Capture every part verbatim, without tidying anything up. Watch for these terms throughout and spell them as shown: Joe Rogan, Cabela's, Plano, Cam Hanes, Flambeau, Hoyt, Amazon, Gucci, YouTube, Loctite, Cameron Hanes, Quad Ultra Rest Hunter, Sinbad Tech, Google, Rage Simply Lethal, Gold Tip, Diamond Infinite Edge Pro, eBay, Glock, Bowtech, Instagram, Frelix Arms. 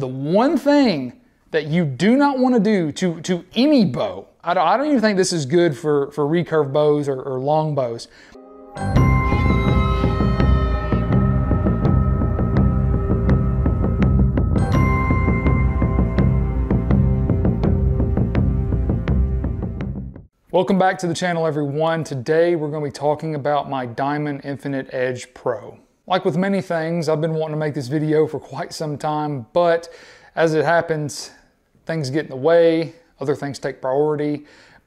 the one thing that you do not want to do to, to any bow, I don't, I don't even think this is good for, for recurve bows or, or long bows. Welcome back to the channel, everyone. Today we're going to be talking about my Diamond Infinite Edge Pro. Like with many things, I've been wanting to make this video for quite some time, but as it happens, things get in the way, other things take priority.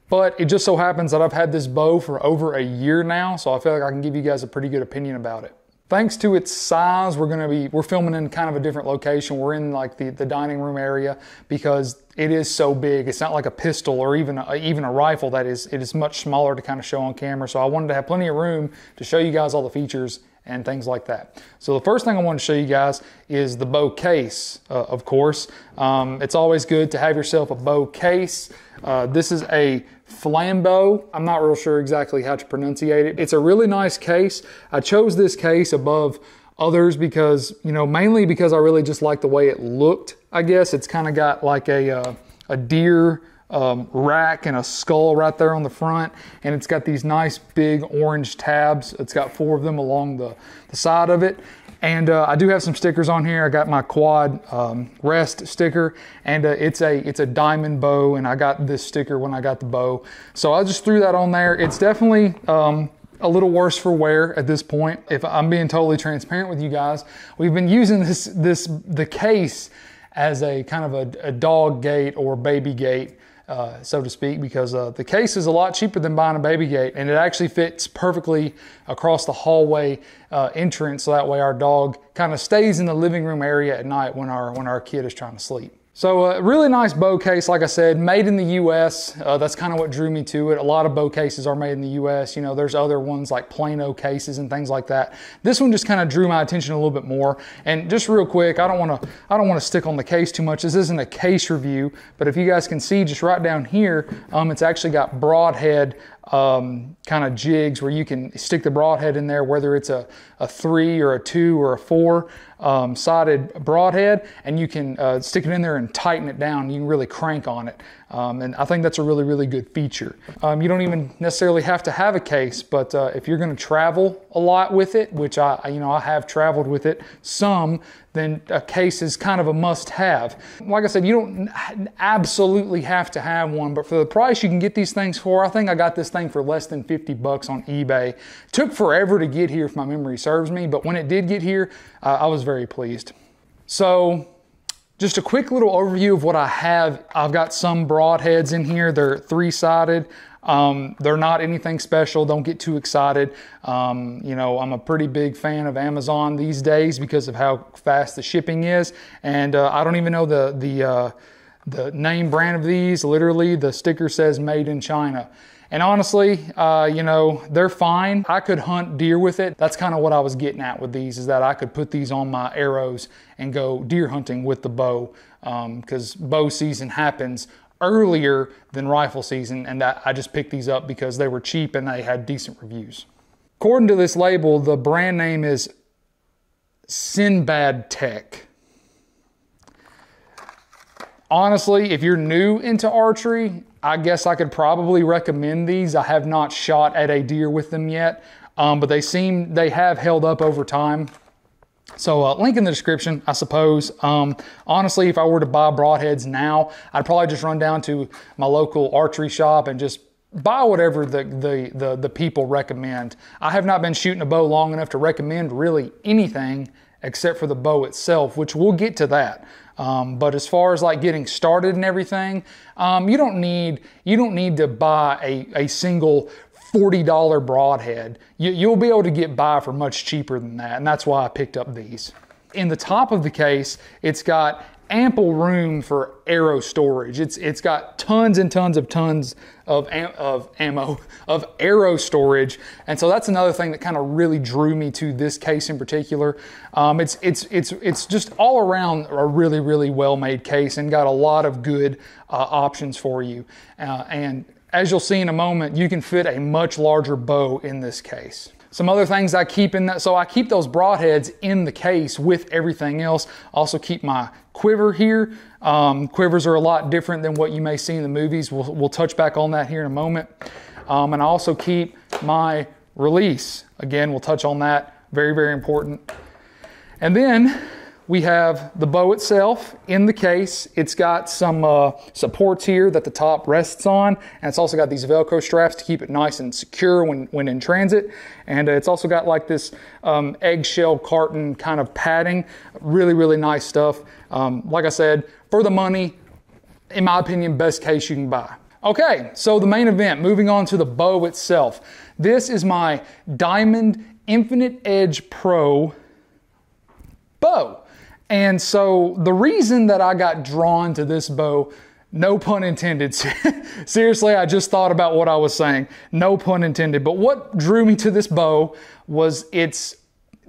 But it just so happens that I've had this bow for over a year now, so I feel like I can give you guys a pretty good opinion about it. Thanks to its size, we're gonna be, we're filming in kind of a different location. We're in like the, the dining room area because it is so big. It's not like a pistol or even a, even a rifle that is, it is much smaller to kind of show on camera. So I wanted to have plenty of room to show you guys all the features and things like that. So the first thing I want to show you guys is the bow case, uh, of course. Um, it's always good to have yourself a bow case. Uh, this is a Flambeau. I'm not real sure exactly how to pronunciate it. It's a really nice case. I chose this case above others because, you know, mainly because I really just like the way it looked, I guess. It's kind of got like a, uh, a deer um, rack and a skull right there on the front. And it's got these nice big orange tabs. It's got four of them along the, the side of it. And uh, I do have some stickers on here. I got my Quad um, Rest sticker, and uh, it's a it's a diamond bow, and I got this sticker when I got the bow. So I just threw that on there. It's definitely um, a little worse for wear at this point. If I'm being totally transparent with you guys, we've been using this this the case as a kind of a, a dog gate or baby gate, uh, so to speak, because uh, the case is a lot cheaper than buying a baby gate, and it actually fits perfectly across the hallway uh, entrance, so that way our dog kind of stays in the living room area at night when our, when our kid is trying to sleep. So a really nice bow case, like I said, made in the U S. Uh, that's kind of what drew me to it. A lot of bow cases are made in the U S. You know, there's other ones like Plano cases and things like that. This one just kind of drew my attention a little bit more. And just real quick, I don't want to I don't want to stick on the case too much. This isn't a case review, but if you guys can see just right down here, um, it's actually got broadhead um, kind of jigs where you can stick the broadhead in there, whether it's a, a three or a two or a four. Um, sided broadhead, and you can uh, stick it in there and tighten it down. You can really crank on it. Um, and I think that's a really, really good feature. Um, you don't even necessarily have to have a case, but uh, if you're going to travel a lot with it, which I, you know, I have traveled with it some, then a case is kind of a must have. Like I said, you don't absolutely have to have one, but for the price you can get these things for, I think I got this thing for less than fifty bucks on eBay. It took forever to get here if my memory serves me, but when it did get here, uh, I was very pleased. So just a quick little overview of what I have. I've got some broadheads in here. They're three-sided. Um, they're not anything special. Don't get too excited. Um, you know, I'm a pretty big fan of Amazon these days because of how fast the shipping is. And uh, I don't even know the, the, uh, the name brand of these. Literally, the sticker says made in China. And honestly, uh, you know, they're fine. I could hunt deer with it. That's kind of what I was getting at with these, is that I could put these on my arrows and go deer hunting with the bow, because um, bow season happens earlier than rifle season, and that, I just picked these up because they were cheap and they had decent reviews. According to this label, the brand name is Sinbad Tech. Honestly, if you're new into archery, I guess I could probably recommend these. I have not shot at a deer with them yet, um, but they seem, they have held up over time. So uh, link in the description, I suppose. Um, honestly, if I were to buy broadheads now, I'd probably just run down to my local archery shop and just buy whatever the, the, the, the people recommend. I have not been shooting a bow long enough to recommend really anything except for the bow itself, which we'll get to that. Um, but as far as like getting started and everything, um, you don't need, you don't need to buy a, a single forty dollar broadhead. You, you'll be able to get by for much cheaper than that. And that's why I picked up these. In the top of the case, it's got ample room for arrow storage. It's, it's got tons and tons of tons of, am of ammo, of arrow storage. And so that's another thing that kind of really drew me to this case in particular. Um, it's, it's, it's, it's just all around a really, really well-made case and got a lot of good uh, options for you. Uh, and as you'll see in a moment, you can fit a much larger bow in this case. Some other things I keep in that, so I keep those broadheads in the case with everything else. Also keep my quiver here. Um, quivers are a lot different than what you may see in the movies. We'll, we'll touch back on that here in a moment. Um, and I also keep my release. Again, we'll touch on that. Very, very important. And then we have the bow itself in the case. It's got some uh, supports here that the top rests on. And it's also got these Velcro straps to keep it nice and secure when, when in transit. And uh, it's also got like this um, eggshell carton kind of padding. Really, really nice stuff. Um, like I said, for the money, in my opinion, best case you can buy. Okay, so the main event, moving on to the bow itself. This is my Diamond Infinite Edge Pro bow. And so the reason that I got drawn to this bow, no pun intended. Seriously, I just thought about what I was saying. No pun intended. But what drew me to this bow was its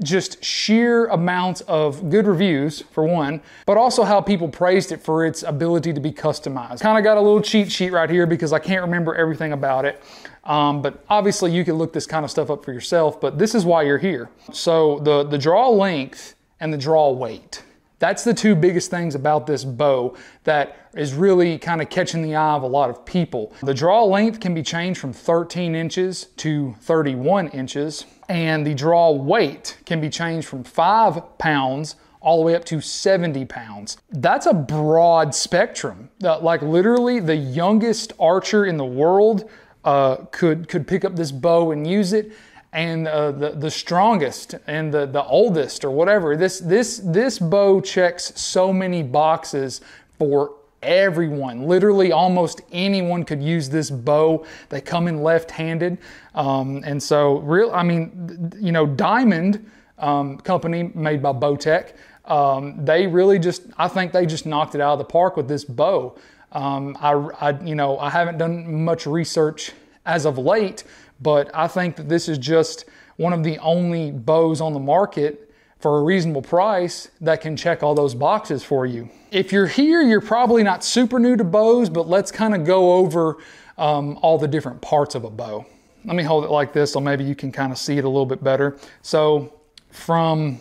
just sheer amounts of good reviews, for one, but also how people praised it for its ability to be customized. Kind of got a little cheat sheet right here because I can't remember everything about it. Um, but obviously you can look this kind of stuff up for yourself, but this is why you're here. So the, the draw length and the draw weight. That's the two biggest things about this bow that is really kind of catching the eye of a lot of people. The draw length can be changed from thirteen inches to thirty-one inches, and the draw weight can be changed from five pounds all the way up to seventy pounds. That's a broad spectrum. Uh, like literally the youngest archer in the world uh, could, could pick up this bow and use it. And uh, the, the strongest and the, the oldest or whatever. This, this, this bow checks so many boxes for everyone. Literally almost anyone could use this bow. They come in left-handed. Um, and so, real, I mean, you know, Diamond um, company made by Bowtech, um, they really just, I think they just knocked it out of the park with this bow. Um, I, I, you know, I haven't done much research as of late, but I think that this is just one of the only bows on the market for a reasonable price that can check all those boxes for you. If you're here, you're probably not super new to bows, but let's kind of go over um, all the different parts of a bow. Let me hold it like this so maybe you can kind of see it a little bit better. So from,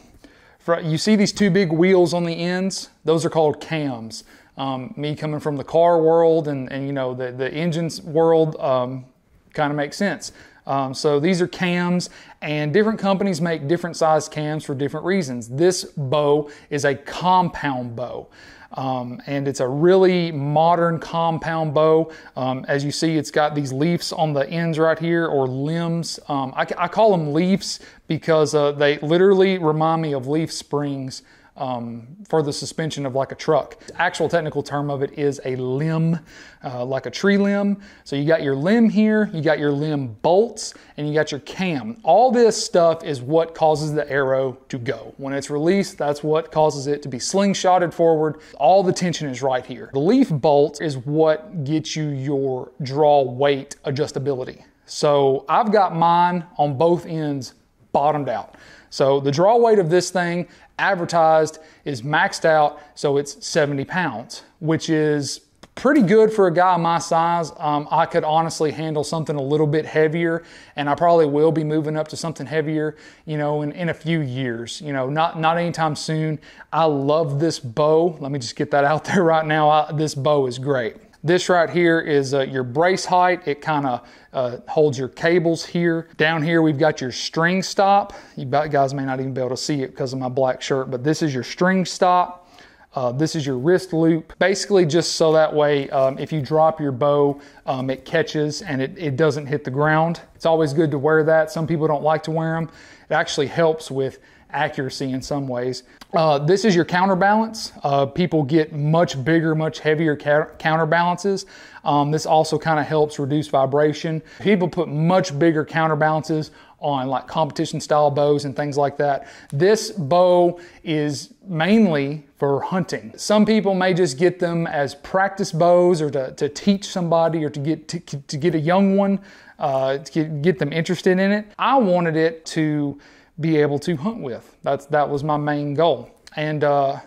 from you see these two big wheels on the ends? Those are called cams. Um, me coming from the car world and, and you know, the, the engines world, um, kind of makes sense. Um, so these are cams, and different companies make different size cams for different reasons. This bow is a compound bow, um, and it's a really modern compound bow. Um, as you see, it's got these leaves on the ends right here, or limbs. Um, I, I call them leaves because uh, they literally remind me of leaf springs Um, for the suspension of like a truck. The actual technical term of it is a limb, uh, like a tree limb. So you got your limb here, you got your limb bolts, and you got your cam. All this stuff is what causes the arrow to go. When it's released, that's what causes it to be slingshotted forward. All the tension is right here. The leaf bolt is what gets you your draw weight adjustability. So I've got mine on both ends bottomed out. So the draw weight of this thing advertised is maxed out, so it's seventy pounds, which is pretty good for a guy my size. Um, I could honestly handle something a little bit heavier, and I probably will be moving up to something heavier, you know, in, in a few years, you know, not, not anytime soon. I love this bow. Let me just get that out there right now. I, this bow is great. This right here is uh, your brace height. It kind of uh, holds your cables here. Down here, we've got your string stop. You guys may not even be able to see it because of my black shirt, but this is your string stop. Uh, this is your wrist loop, basically just so that way um, if you drop your bow, um, it catches and it, it doesn't hit the ground. It's always good to wear that. Some people don't like to wear them. It actually helps with accuracy in some ways. Uh, this is your counterbalance. Uh, people get much bigger, much heavier counterbalances. Um, this also kind of helps reduce vibration. People put much bigger counterbalances on like competition style bows and things like that. This bow is mainly for hunting. Some people may just get them as practice bows or to, to teach somebody or to get, to, to get a young one, uh, to get them interested in it. I wanted it to be able to hunt with. That's, that was my main goal. And uh,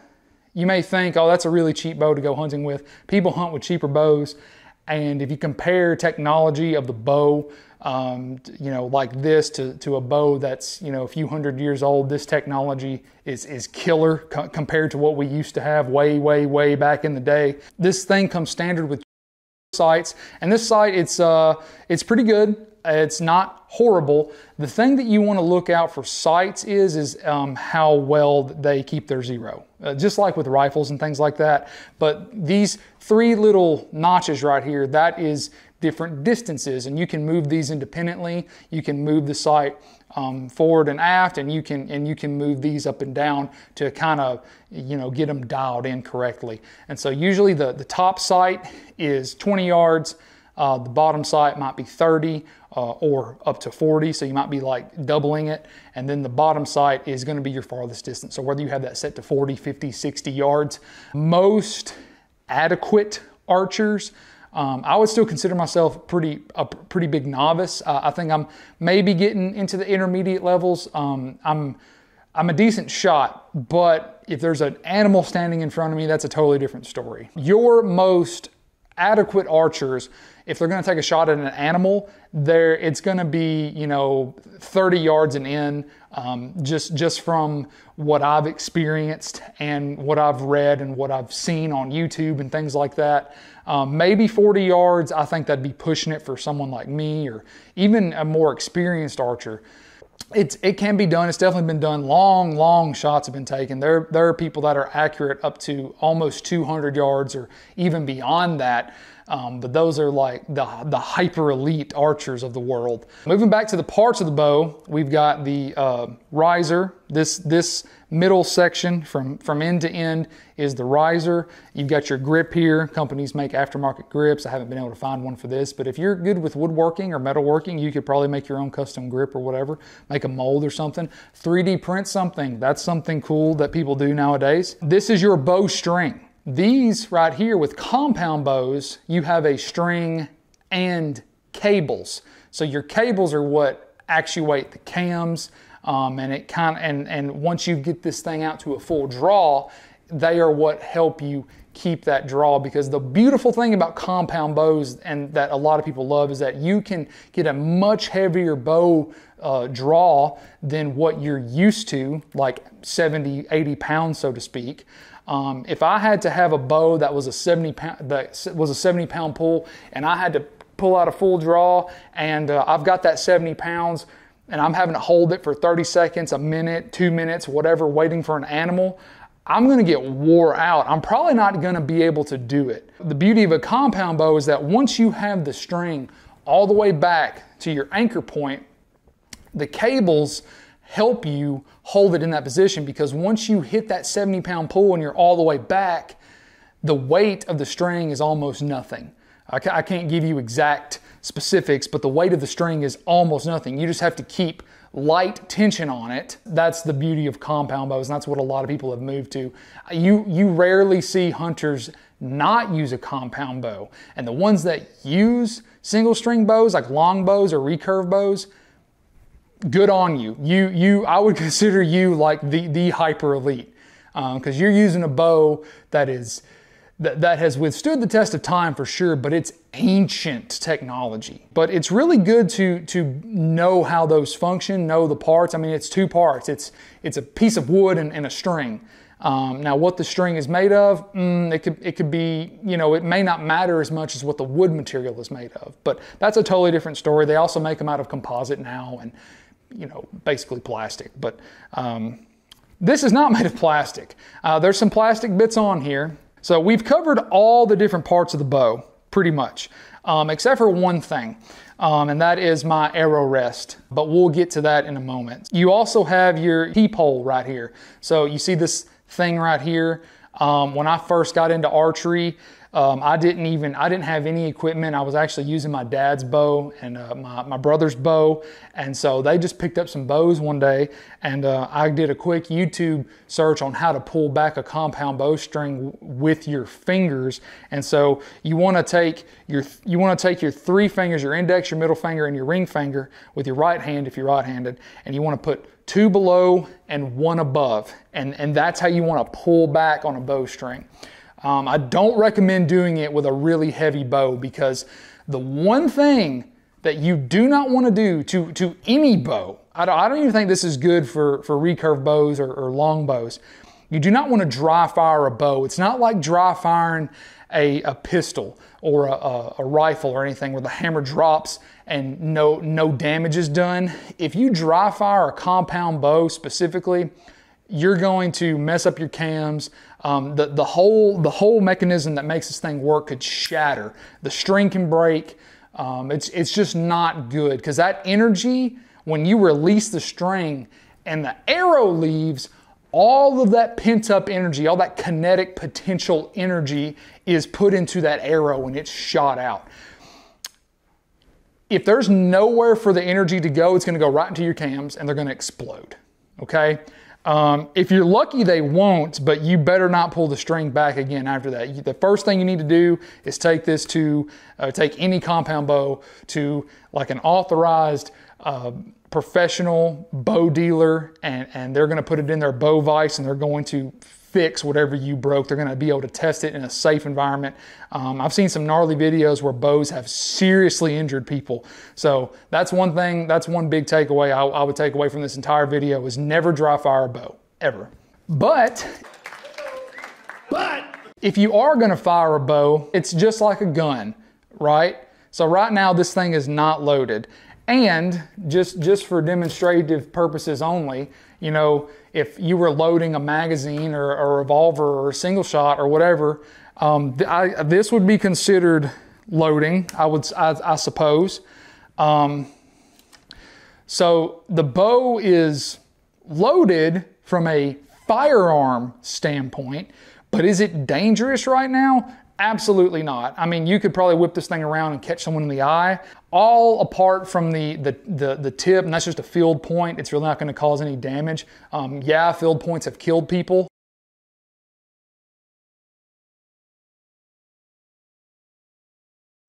you may think, oh, that's a really cheap bow to go hunting with. People hunt with cheaper bows. And if you compare technology of the bow um, you know, like this to, to a bow that's, you know, a few hundred years old. This technology is, is killer co compared to what we used to have way, way, way back in the day. This thing comes standard with sights, and this sight, it's, uh, it's pretty good. It's not horrible. The thing that you want to look out for sights is, is um, how well they keep their zero, uh, just like with rifles and things like that. But these three little notches right here, that is different distances, and you can move these independently. You can move the sight um, forward and aft, and you can and you can move these up and down to kind of, you know, get them dialed in correctly. And so usually the, the top sight is twenty yards. Uh, the bottom sight might be thirty uh, or up to forty, so you might be like doubling it. And then the bottom sight is going to be your farthest distance. So whether you have that set to forty, fifty, sixty yards, most adequate archers, um, I would still consider myself pretty a pretty big novice. Uh, I think I'm maybe getting into the intermediate levels. Um, I'm I'm a decent shot, but if there's an animal standing in front of me, that's a totally different story. Your most adequate archers, if they're going to take a shot at an animal, there it's going to be, you know, thirty yards and in, um, just just from what I've experienced and what I've read and what I've seen on YouTube and things like that. Um, maybe forty yards, I think that'd be pushing it for someone like me or even a more experienced archer. It's, it can be done. It's definitely been done. Long, long shots have been taken. There, there are people that are accurate up to almost two hundred yards or even beyond that. Um, but those are like the, the hyper elite archers of the world. Moving back to the parts of the bow, we've got the uh, riser. This, this middle section from, from end to end is the riser. You've got your grip here. Companies make aftermarket grips. I haven't been able to find one for this, but if you're good with woodworking or metalworking, you could probably make your own custom grip or whatever, make a mold or something, three D print something. That's something cool that people do nowadays. This is your bow string. These right here with compound bows, you have a string and cables. So your cables are what actuate the cams, um, and it kind of, and and once you get this thing out to a full draw, they are what help you keep that draw. Because the beautiful thing about compound bows, and that a lot of people love, is that you can get a much heavier bow uh, draw than what you're used to, like seventy, eighty pounds, so to speak. Um, if I had to have a bow that was a seventy pound, that was a seventy pound pull, and I had to pull out a full draw, and uh, I've got that seventy pounds, and I'm having to hold it for thirty seconds, a minute, two minutes, whatever, waiting for an animal, I'm going to get wore out. I'm probably not going to be able to do it. The beauty of a compound bow is that once you have the string all the way back to your anchor point, the cables help you hold it in that position, because once you hit that seventy pound pull and you're all the way back, the weight of the string is almost nothing. I can't give you exact specifics, but the weight of the string is almost nothing. You just have to keep light tension on it. That's the beauty of compound bows, and that's what a lot of people have moved to. You, you rarely see hunters not use a compound bow, and the ones that use single string bows, like long bows or recurve bows, good on you. You, you, I would consider you like the, the hyper elite, um, because you're using a bow that is, that, that has withstood the test of time for sure, but it's ancient technology. But it's really good to, to know how those function, know the parts. I mean, it's two parts. It's, it's a piece of wood and, and a string. Um, now what the string is made of, mm, it could, it could be, you know, it may not matter as much as what the wood material is made of, but that's a totally different story. They also make them out of composite now, and you know, basically plastic, but um, this is not made of plastic. Uh, there's some plastic bits on here. So we've covered all the different parts of the bow, pretty much, um, except for one thing, um, and that is my arrow rest, but we'll get to that in a moment. You also have your peephole right here. So you see this thing right here. Um, when I first got into archery, Um, I didn't even, I didn't have any equipment. I was actually using my dad's bow and uh, my, my brother's bow. And so they just picked up some bows one day, and uh, I did a quick YouTube search on how to pull back a compound bowstring with your fingers. And so you want to take your, you want to take your three fingers, your index, your middle finger, and your ring finger with your right hand if you're right-handed, and you want to put two below and one above. And, and that's how you want to pull back on a bowstring. Um, I don't recommend doing it with a really heavy bow, because the one thing that you do not want to do to, to any bow. I don't, I don't even think this is good for, for recurve bows or, or long bows. You do not want to dry fire a bow. It's not like dry firing a, a pistol or a, a, a rifle or anything where the hammer drops and no, no damage is done. If you dry fire a compound bow specifically, you're going to mess up your cams. Um, the, the, whole, the whole mechanism that makes this thing work could shatter. The string can break. Um, it's, it's just not good, because that energy, when you release the string and the arrow leaves, all of that pent-up energy, all that kinetic potential energy is put into that arrow and it's shot out. If there's nowhere for the energy to go, it's going to go right into your cams and they're going to explode, okay? Um, if you're lucky, they won't, but you better not pull the string back again after that. The first thing you need to do is take this to, uh, take any compound bow to like an authorized uh, professional bow dealer, and, and they're going to put it in their bow vise and they're going to fix whatever you broke. They're going to be able to test it in a safe environment. Um, I've seen some gnarly videos where bows have seriously injured people. So that's one thing, that's one big takeaway I, I would take away from this entire video is never dry fire a bow, ever. But, but if you are going to fire a bow, it's just like a gun, right? So right now this thing is not loaded. And just, just for demonstrative purposes only, you know, if you were loading a magazine or a revolver or a single shot or whatever, um, th I, this would be considered loading, I would, I, I suppose. Um, so the bow is loaded from a firearm standpoint, but is it dangerous right now? Absolutely not. I mean, you could probably whip this thing around and catch someone in the eye, all apart from the, the, the, the tip, and that's just a field point. It's really not going to cause any damage. Um, yeah, field points have killed people.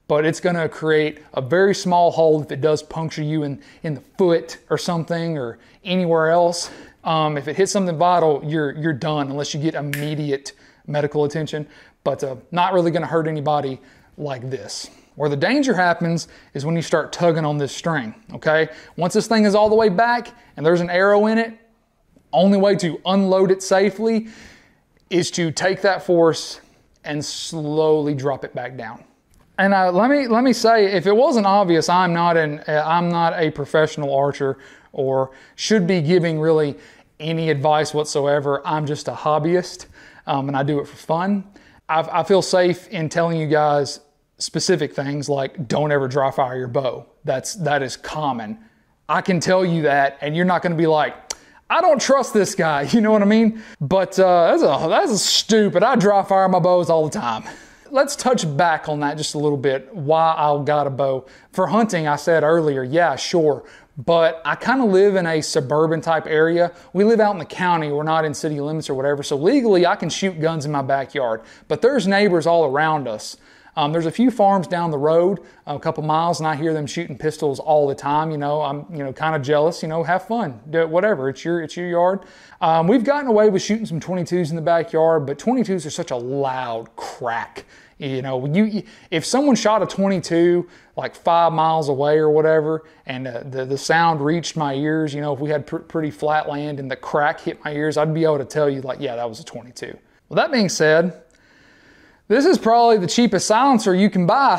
But it's going to create a very small hole if it does puncture you in, in the foot or something or anywhere else. Um, if it hits something vital, you're, you're done unless you get immediate medical attention. But uh, not really going to hurt anybody like this. Where the danger happens is when you start tugging on this string, okay? Once this thing is all the way back and there's an arrow in it, only way to unload it safely is to take that force and slowly drop it back down. And uh, let me let me say, if it wasn't obvious, I'm not an uh, I'm not a professional archer or should be giving really any advice whatsoever. I'm just a hobbyist, um, and I do it for fun. I feel safe in telling you guys specific things like don't ever dry fire your bow. That's, that is common. I can tell you that and you're not going to be like, I don't trust this guy. You know what I mean? But uh, that's, a, that's a stupid. I dry fire my bows all the time. Let's touch back on that just a little bit. Why I got a bow. For hunting, I said earlier, yeah, sure. But I kind of live in a suburban type area. We live out in the county. We're not in city limits or whatever. So legally I can shoot guns in my backyard, but there's neighbors all around us. Um, there's a few farms down the road, a couple miles, and I hear them shooting pistols all the time. You know, I'm, you know, kind of jealous, you know, have fun, do it, whatever. It's your, it's your yard. Um, we've gotten away with shooting some twenty-twos in the backyard, but twenty-twos are such a loud crack. You know, you, if someone shot a twenty-two like five miles away or whatever, and uh, the, the sound reached my ears, you know, if we had pr pretty flat land and the crack hit my ears, I'd be able to tell you like, yeah, that was a twenty-two. Well, that being said, this is probably the cheapest silencer you can buy,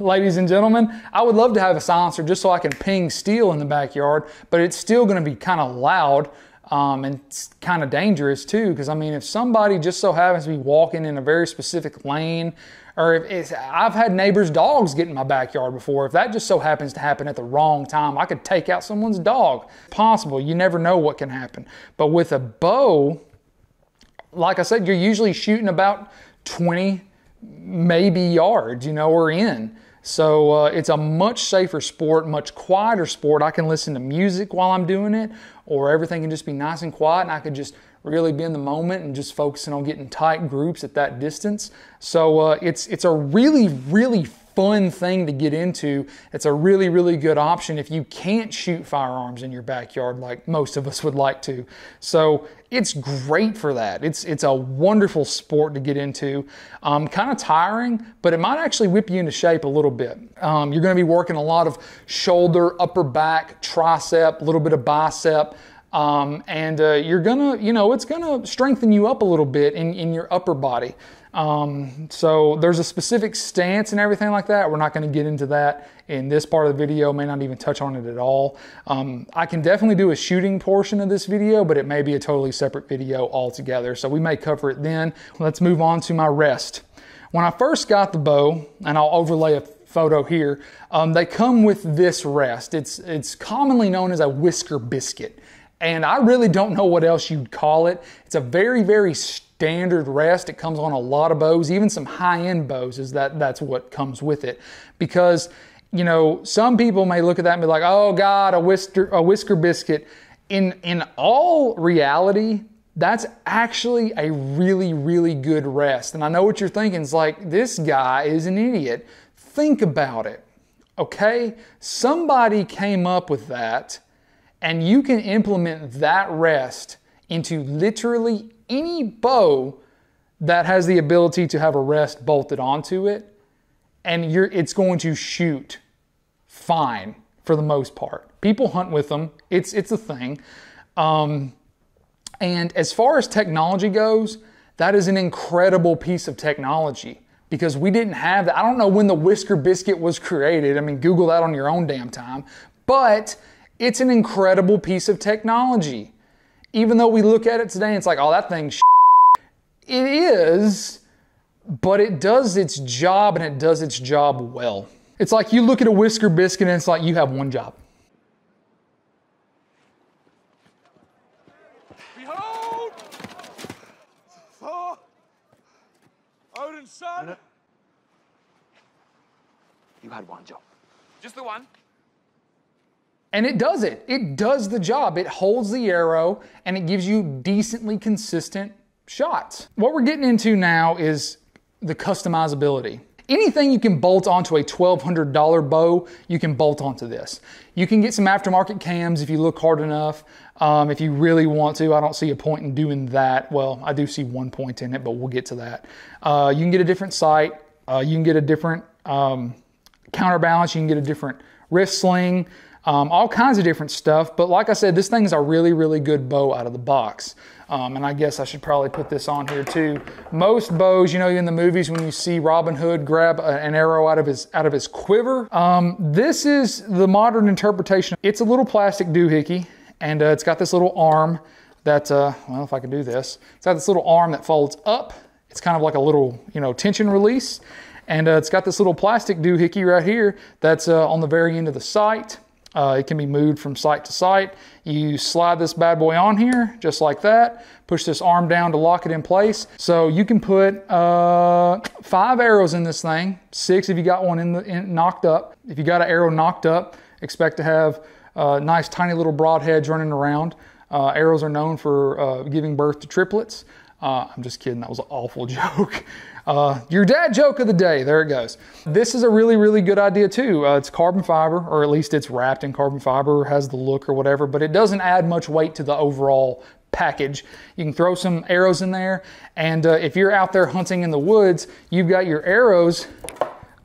ladies and gentlemen. I would love to have a silencer just so I can ping steel in the backyard, but it's still going to be kind of loud. Um, and it's kind of dangerous too, because I mean, if somebody just so happens to be walking in a very specific lane, or if it's, I've had neighbors' dogs get in my backyard before. If that just so happens to happen at the wrong time, I could take out someone's dog. Possible. You never know what can happen. But with a bow, like I said, you're usually shooting about twenty, maybe yards, you know, or in. So uh, it's a much safer sport, much quieter sport. I can listen to music while I'm doing it, or everything can just be nice and quiet, and I could just really be in the moment and just focusing on getting tight groups at that distance. So uh, it's, it's a really, really fun thing to get into. It's a really, really good option if you can't shoot firearms in your backyard like most of us would like to. So it's great for that. It's, it's a wonderful sport to get into. Um, kind of tiring, but it might actually whip you into shape a little bit. Um, you're going to be working a lot of shoulder, upper back, tricep, a little bit of bicep. Um, and uh, you're gonna, you know, it's gonna strengthen you up a little bit in, in your upper body. Um, so there's a specific stance and everything like that. We're not gonna get into that in this part of the video, may not even touch on it at all. Um, I can definitely do a shooting portion of this video, but it may be a totally separate video altogether. So we may cover it then. Let's move on to my rest. When I first got the bow, and I'll overlay a photo here, um, they come with this rest. It's, it's commonly known as a whisker biscuit. And I really don't know what else you'd call it. It's a very, very standard rest. It comes on a lot of bows, even some high-end bows, is that that's what comes with it. Because, you know, some people may look at that and be like, oh God, a whisker, a whisker biscuit. In, in all reality, that's actually a really, really good rest. And I know what you're thinking is like, this guy is an idiot. Think about it, okay? Somebody came up with that. And you can implement that rest into literally any bow that has the ability to have a rest bolted onto it. And you're, it's going to shoot fine for the most part. People hunt with them. It's, it's a thing. Um, and as far as technology goes, that is an incredible piece of technology. Because we didn't have that. I don't know when the whisker biscuit was created. I mean, Google that on your own damn time. But it's an incredible piece of technology. Even though we look at it today and it's like, oh, that thing's shit. It is, but it does its job and it does its job well. It's like you look at a whisker biscuit and it's like you have one job. Behold! Thor! Odin's son! No, no. You had one job. Just the one? And it does it. It does the job. It holds the arrow and it gives you decently consistent shots. What we're getting into now is the customizability. Anything you can bolt onto a twelve hundred dollar bow, you can bolt onto this. You can get some aftermarket cams if you look hard enough. Um, if you really want to, I don't see a point in doing that. Well, I do see one point in it, but we'll get to that. Uh, you can get a different sight. Uh, you can get a different um, counterbalance. You can get a different wrist sling. Um, all kinds of different stuff, but like I said, this thing's a really, really good bow out of the box. Um, and I guess I should probably put this on here too. Most bows, you know, in the movies when you see Robin Hood grab a, an arrow out of his out of his quiver, um, this is the modern interpretation. It's a little plastic doohickey, and uh, it's got this little arm that, uh, well, if I can do this, it's got this little arm that folds up. It's kind of like a little, you know, tension release, and uh, it's got this little plastic doohickey right here that's uh, on the very end of the sight. Uh, it can be moved from sight to sight. You slide this bad boy on here, just like that. Push this arm down to lock it in place. So you can put uh, five arrows in this thing, six if you got one in the, in, knocked up. If you got an arrow knocked up, expect to have uh, nice tiny little broadheads running around. Uh, arrows are known for uh, giving birth to triplets. Uh, I'm just kidding, that was an awful joke. Uh, your dad joke of the day, there it goes. This is a really, really good idea too. Uh, it's carbon fiber, or at least it's wrapped in carbon fiber, has the look or whatever, but it doesn't add much weight to the overall package. You can throw some arrows in there, and uh, if you're out there hunting in the woods, you've got your arrows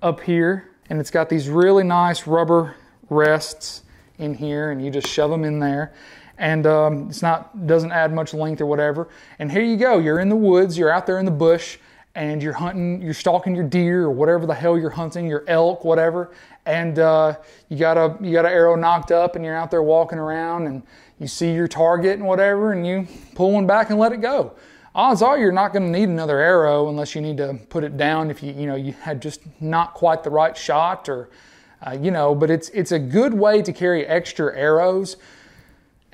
up here, and it's got these really nice rubber rests in here, and you just shove them in there. And um, it's not, doesn't add much length or whatever. And here you go, you're in the woods, you're out there in the bush, and you're hunting, you're stalking your deer or whatever the hell you're hunting, your elk, whatever. And uh, you got a you got an arrow knocked up and you're out there walking around and you see your target and whatever, and you pull one back and let it go. Odds are you're not gonna need another arrow unless you need to put it down if you, you know, you had just not quite the right shot or, uh, you know, but it's it's a good way to carry extra arrows.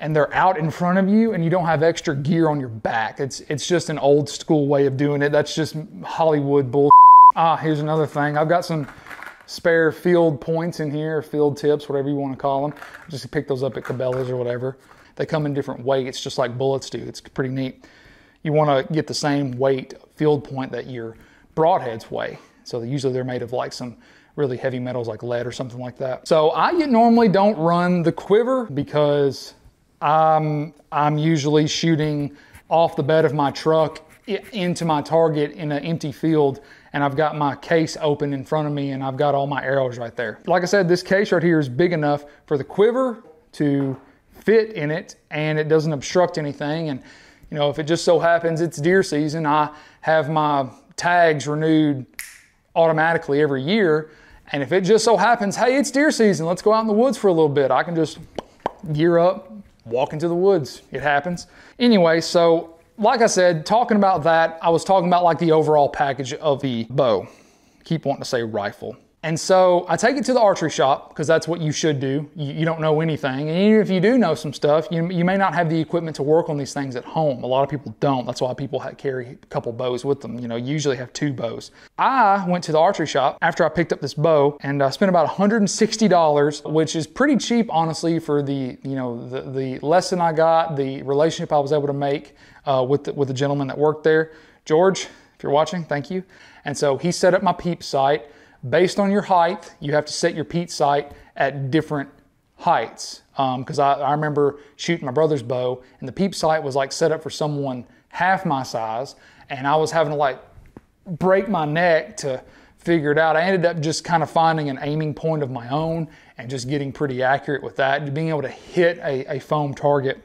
And they're out in front of you and you don't have extra gear on your back. It's it's just an old school way of doing it. That's just Hollywood bull. Ah, here's another thing. I've got some spare field points in here, field tips, whatever you want to call them. Just pick those up at Cabela's or whatever. They come in different weights, just like bullets do. It's pretty neat. You want to get the same weight field point that your broadheads weigh. So usually they're made of like some really heavy metals like lead or something like that. So I normally don't run the quiver because I'm, I'm usually shooting off the bed of my truck into my target in an empty field, and I've got my case open in front of me and I've got all my arrows right there. Like I said, this case right here is big enough for the quiver to fit in it, and it doesn't obstruct anything. And you know, if it just so happens it's deer season, I have my tags renewed automatically every year. And if it just so happens, hey, it's deer season, let's go out in the woods for a little bit, I can just gear up, walk into the woods. It happens. Anyway, so like I said, talking about that, I was talking about like the overall package of the bow. Keep wanting to say rifle. And so I take it to the archery shop because that's what you should do. You, you don't know anything. And even if you do know some stuff, you, you may not have the equipment to work on these things at home. A lot of people don't. That's why people carry a couple bows with them. You know, usually have two bows. I went to the archery shop after I picked up this bow, and I spent about one hundred sixty dollars, which is pretty cheap, honestly, for the, you know, the, the lesson I got, the relationship I was able to make uh, with, the, with the gentleman that worked there. George, if you're watching, thank you. And so he set up my peep site. Based on your height, you have to set your peep sight at different heights. Because um, I, I remember shooting my brother's bow, and the peep sight was like set up for someone half my size, and I was having to like break my neck to figure it out. I ended up just kind of finding an aiming point of my own and just getting pretty accurate with that, being able to hit a, a foam target.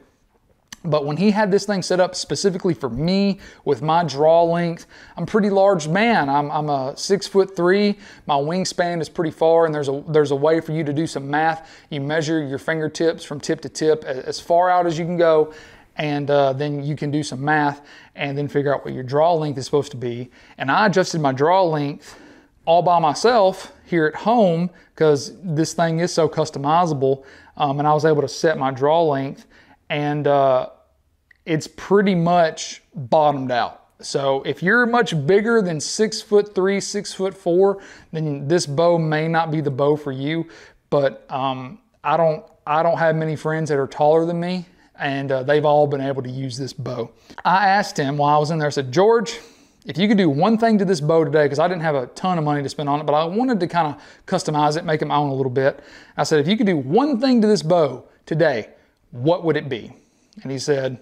But when he had this thing set up specifically for me with my draw length, I'm a pretty large man. I'm, I'm a six foot three. My wingspan is pretty far, and there's a, there's a way for you to do some math. You measure your fingertips from tip to tip as far out as you can go, and uh, then you can do some math and then figure out what your draw length is supposed to be. And I adjusted my draw length all by myself here at home because this thing is so customizable, um, and I was able to set my draw length. And uh, it's pretty much bottomed out. So if you're much bigger than six foot three, six foot four, then this bow may not be the bow for you. But um, I don't, I don't have many friends that are taller than me, and uh, they've all been able to use this bow. I asked him while I was in there. I said, George, if you could do one thing to this bow today, because I didn't have a ton of money to spend on it, but I wanted to kind of customize it, make it my own a little bit. I said, if you could do one thing to this bow today, what would it be? And he said,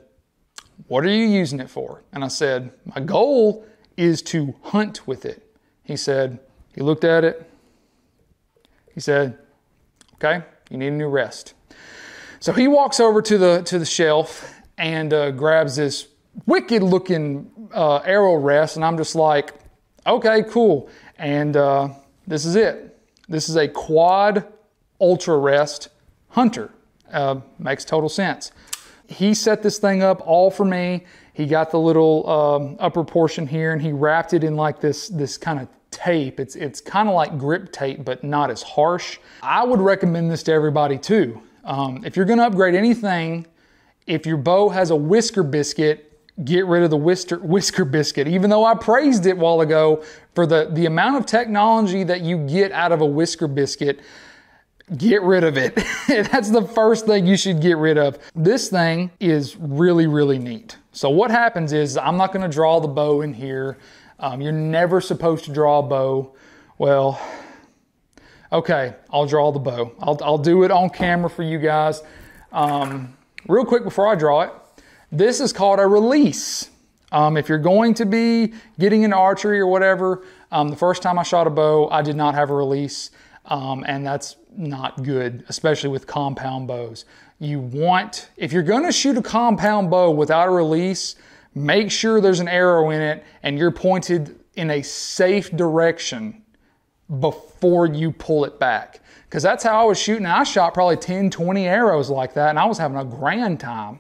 what are you using it for? And I said, my goal is to hunt with it. He said, he looked at it. He said, okay, you need a new rest. So he walks over to the, to the shelf and uh, grabs this wicked looking uh, arrow rest. And I'm just like, okay, cool. And uh, this is it. This is a Quad Ultra Rest Hunter. Uh, makes total sense. He set this thing up all for me. He got the little um, upper portion here, and he wrapped it in like this this kind of tape. It's it's kind of like grip tape, but not as harsh. I would recommend this to everybody too. Um, if you're going to upgrade anything, if your bow has a whisker biscuit, get rid of the whisker, whisker biscuit. Even though I praised it a while ago for the the amount of technology that you get out of a whisker biscuit. Get rid of it. That's the first thing you should get rid of. This thing is really, really neat. So what happens is I'm not going to draw the bow in here. Um, you're never supposed to draw a bow. Well, okay, I'll draw the bow. I'll, I'll do it on camera for you guys. Um, real quick before I draw it, this is called a release. Um, if you're going to be getting into archery or whatever, um, the first time I shot a bow, I did not have a release. Um, and that's not good, especially with compound bows. You want, if you're going to shoot a compound bow without a release, make sure there's an arrow in it and you're pointed in a safe direction before you pull it back. Because that's how I was shooting. I shot probably ten, twenty arrows like that, and I was having a grand time.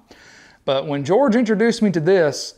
But when George introduced me to this,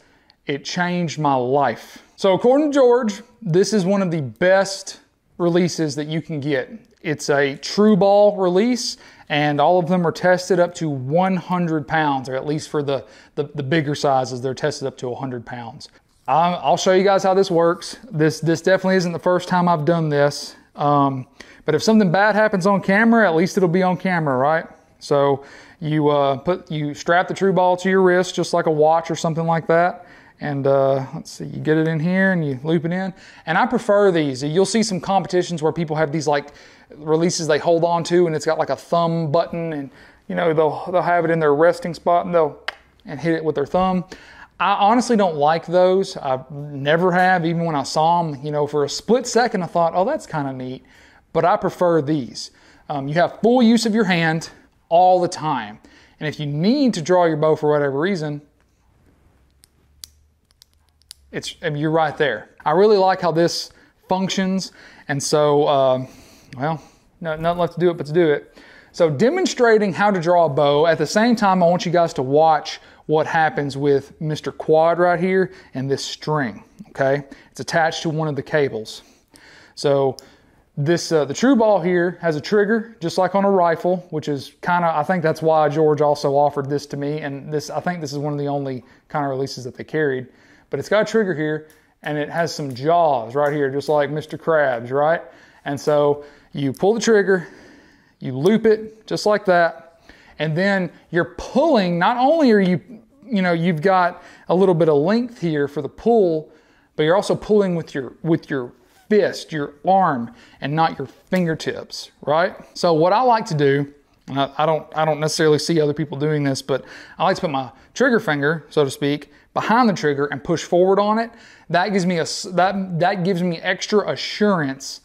it changed my life. So according to George, this is one of the best releases that you can get. It's a true ball release, and all of them are tested up to one hundred pounds, or at least for the, the, the bigger sizes, they're tested up to one hundred pounds. I'm, I'll show you guys how this works. This, this definitely isn't the first time I've done this, um, but if something bad happens on camera, at least it'll be on camera, right? So you, uh, put, you strap the true ball to your wrist, just like a watch or something like that, And uh, let's see, you get it in here and you loop it in. And I prefer these. You'll see some competitions where people have these like releases they hold on to and it's got like a thumb button, and you know, they'll, they'll have it in their resting spot and they'll and hit it with their thumb. I honestly don't like those. I never have, even when I saw them, you know, for a split second I thought, oh, that's kind of neat, but I prefer these. Um, you have full use of your hand all the time. And if you need to draw your bow for whatever reason, it's, I mean, you're right there. I really like how this functions. And so, uh, well, no, nothing left to do it but to do it. So demonstrating how to draw a bow. At the same time, I want you guys to watch what happens with Mister Quad right here and this string, okay? It's attached to one of the cables. So this, uh, the true ball here has a trigger, just like on a rifle, which is kind of, I think that's why George also offered this to me. And this, I think this is one of the only kind of releases that they carried. But it's got a trigger here and it has some jaws right here, just like Mister Krabs, right? And so you pull the trigger, you loop it just like that. And then you're pulling, not only are you, you know, you've got a little bit of length here for the pull, but you're also pulling with your, with your fist, your arm, and not your fingertips, right? So what I like to do, and I, I don't, I don't necessarily see other people doing this, but I like to put my trigger finger, so to speak, behind the trigger and push forward on it. That gives me a that that gives me extra assurance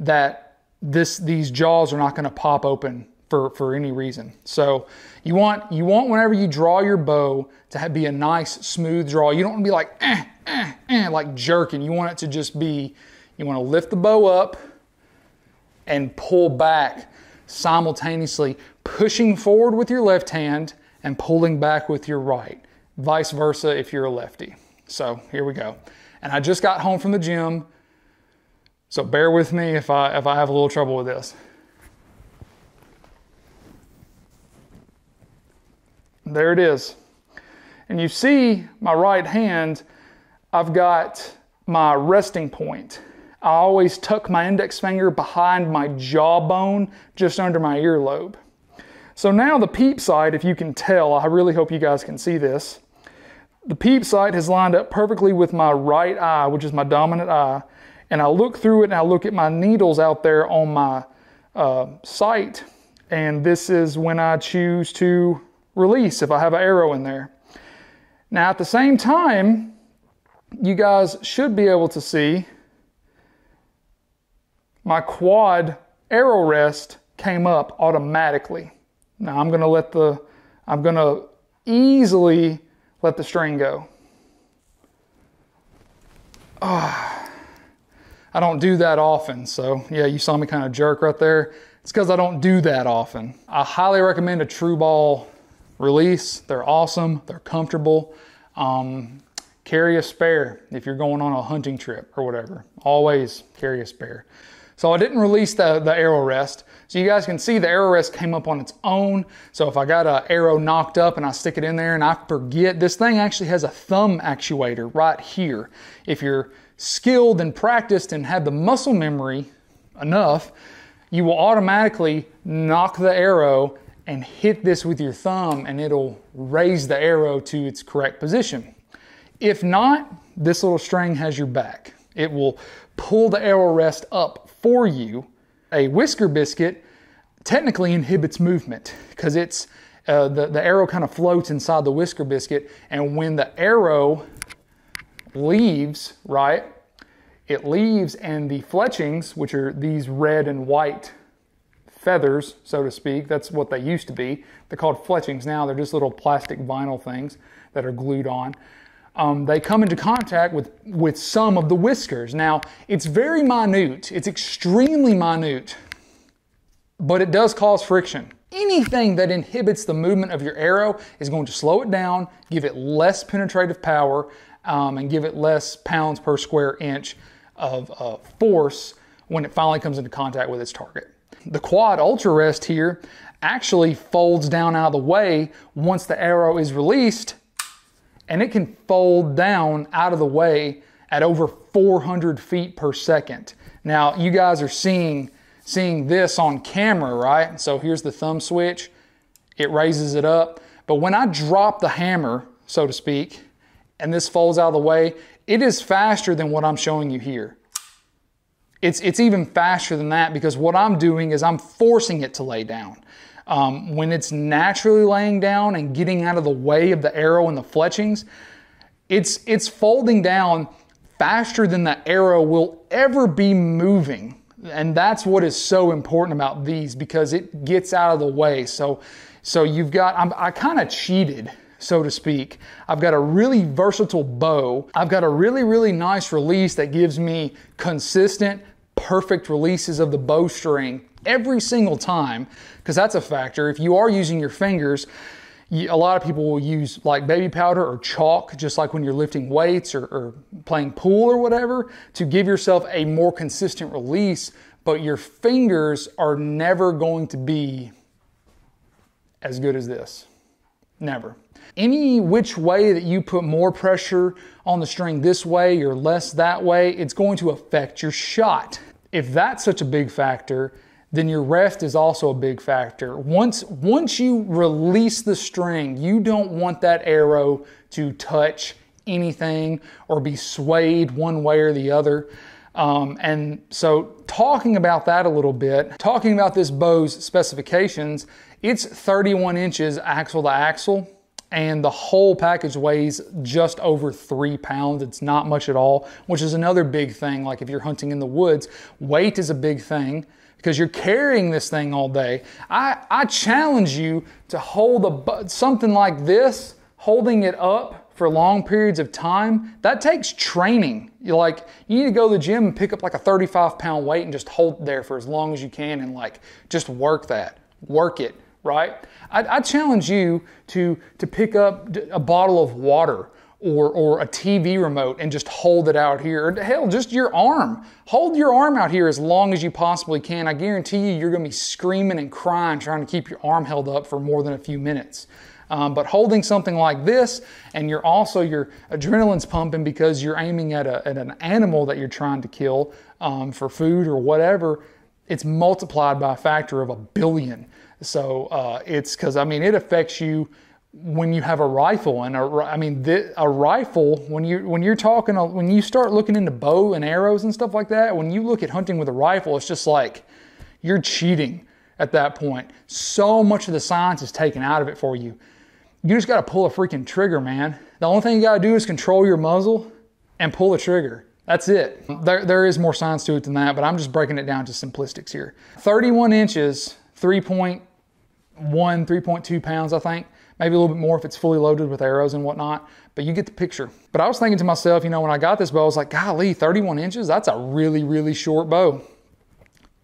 that this these jaws are not going to pop open for for any reason. So you want you want whenever you draw your bow to have, be a nice smooth draw. You don't want to be like eh, eh, eh, like jerking. You want it to just be. You want to lift the bow up and pull back simultaneously, pushing forward with your left hand and pulling back with your right. Vice versa if you're a lefty. So here we go. And I just got home from the gym, so bear with me if I, if I have a little trouble with this. There it is. And you see my right hand, I've got my resting point. I always tuck my index finger behind my jawbone, just under my earlobe. So now the peep sight, if you can tell, I really hope you guys can see this. The peep sight has lined up perfectly with my right eye, which is my dominant eye. And I look through it and I look at my needles out there on my uh, sight. And this is when I choose to release if I have an arrow in there. Now at the same time, you guys should be able to see my quad arrow rest came up automatically. Now I'm gonna let the, I'm gonna easily let the string go. Oh, I don't do that often. So yeah, you saw me kind of jerk right there. It's because I don't do that often. I highly recommend a true ball release. They're awesome, they're comfortable. Um, carry a spare if you're going on a hunting trip or whatever. Always carry a spare. So I didn't release the, the arrow rest. So you guys can see the arrow rest came up on its own. So if I got an arrow knocked up and I stick it in there and I forget, this thing actually has a thumb actuator right here. If you're skilled and practiced and have the muscle memory enough, you will automatically knock the arrow and hit this with your thumb and it'll raise the arrow to its correct position. If not, this little string has your back. It will pull the arrow rest up for you. A whisker biscuit technically inhibits movement because it's uh, the, the arrow kind of floats inside the whisker biscuit, and when the arrow leaves, right, it leaves and the fletchings, which are these red and white feathers, so to speak, that's what they used to be. They're called fletchings now. They're just little plastic vinyl things that are glued on. Um, they come into contact with, with some of the whiskers. Now, it's very minute. It's extremely minute, but it does cause friction. Anything that inhibits the movement of your arrow is going to slow it down, give it less penetrative power, um, and give it less pounds per square inch of uh, force when it finally comes into contact with its target. The Quad Ultra Rest here actually folds down out of the way once the arrow is released, and it can fold down out of the way at over four hundred feet per second. Now you guys are seeing, seeing this on camera, right? So here's the thumb switch, it raises it up. But when I drop the hammer, so to speak, and this folds out of the way, it is faster than what I'm showing you here. It's, it's even faster than that, because what I'm doing is I'm forcing it to lay down. Um, when it's naturally laying down and getting out of the way of the arrow and the fletchings, it's, it's folding down faster than the arrow will ever be moving. And that's what is so important about these, because it gets out of the way. So, so you've got, I'm, I kind of cheated, so to speak. I've got a really versatile bow. I've got a really, really nice release that gives me consistent, perfect releases of the bowstring every single time, because that's a factor. If you are using your fingers, you, a lot of people will use like baby powder or chalk, just like when you're lifting weights or, or playing pool or whatever, to give yourself a more consistent release, but your fingers are never going to be as good as this. Never. Any which way that you put more pressure on the string this way or less that way, it's going to affect your shot. If that's such a big factor, then your rest is also a big factor. Once, once you release the string, you don't want that arrow to touch anything or be swayed one way or the other. Um, and so talking about that a little bit, talking about this bow's specifications, it's thirty-one inches axle to axle, and the whole package weighs just over three pounds. It's not much at all, which is another big thing. Like if you're hunting in the woods, weight is a big thing because you're carrying this thing all day. I, I challenge you to hold a, something like this, holding it up for long periods of time. That takes training. You're like, you need to go to the gym and pick up like a thirty-five pound weight and just hold there for as long as you can and like just work that, work it, right? I, I challenge you to, to pick up a bottle of water or, or a T V remote and just hold it out here. Or hell, just your arm. Hold your arm out here as long as you possibly can. I guarantee you, you're gonna be screaming and crying trying to keep your arm held up for more than a few minutes. Um, but holding something like this, and you're also, your adrenaline's pumping because you're aiming at, a, at an animal that you're trying to kill um, for food or whatever, it's multiplied by a factor of a billion. So uh, it's, because I mean, it affects you when you have a rifle, and a, I mean, the, a rifle, when you when you're talking, when you start looking into bow and arrows and stuff like that, when you look at hunting with a rifle, it's just like you're cheating at that point. So much of the science is taken out of it for you. You just got to pull a freaking trigger, man. The only thing you got to do is control your muzzle and pull the trigger. That's it. There, there is more science to it than that, but I'm just breaking it down to simplistics here. thirty-one inches, three point one, three point two pounds, I think. Maybe a little bit more if it's fully loaded with arrows and whatnot, but you get the picture. But I was thinking to myself, you know, when I got this bow, I was like, golly, thirty-one inches? That's a really, really short bow.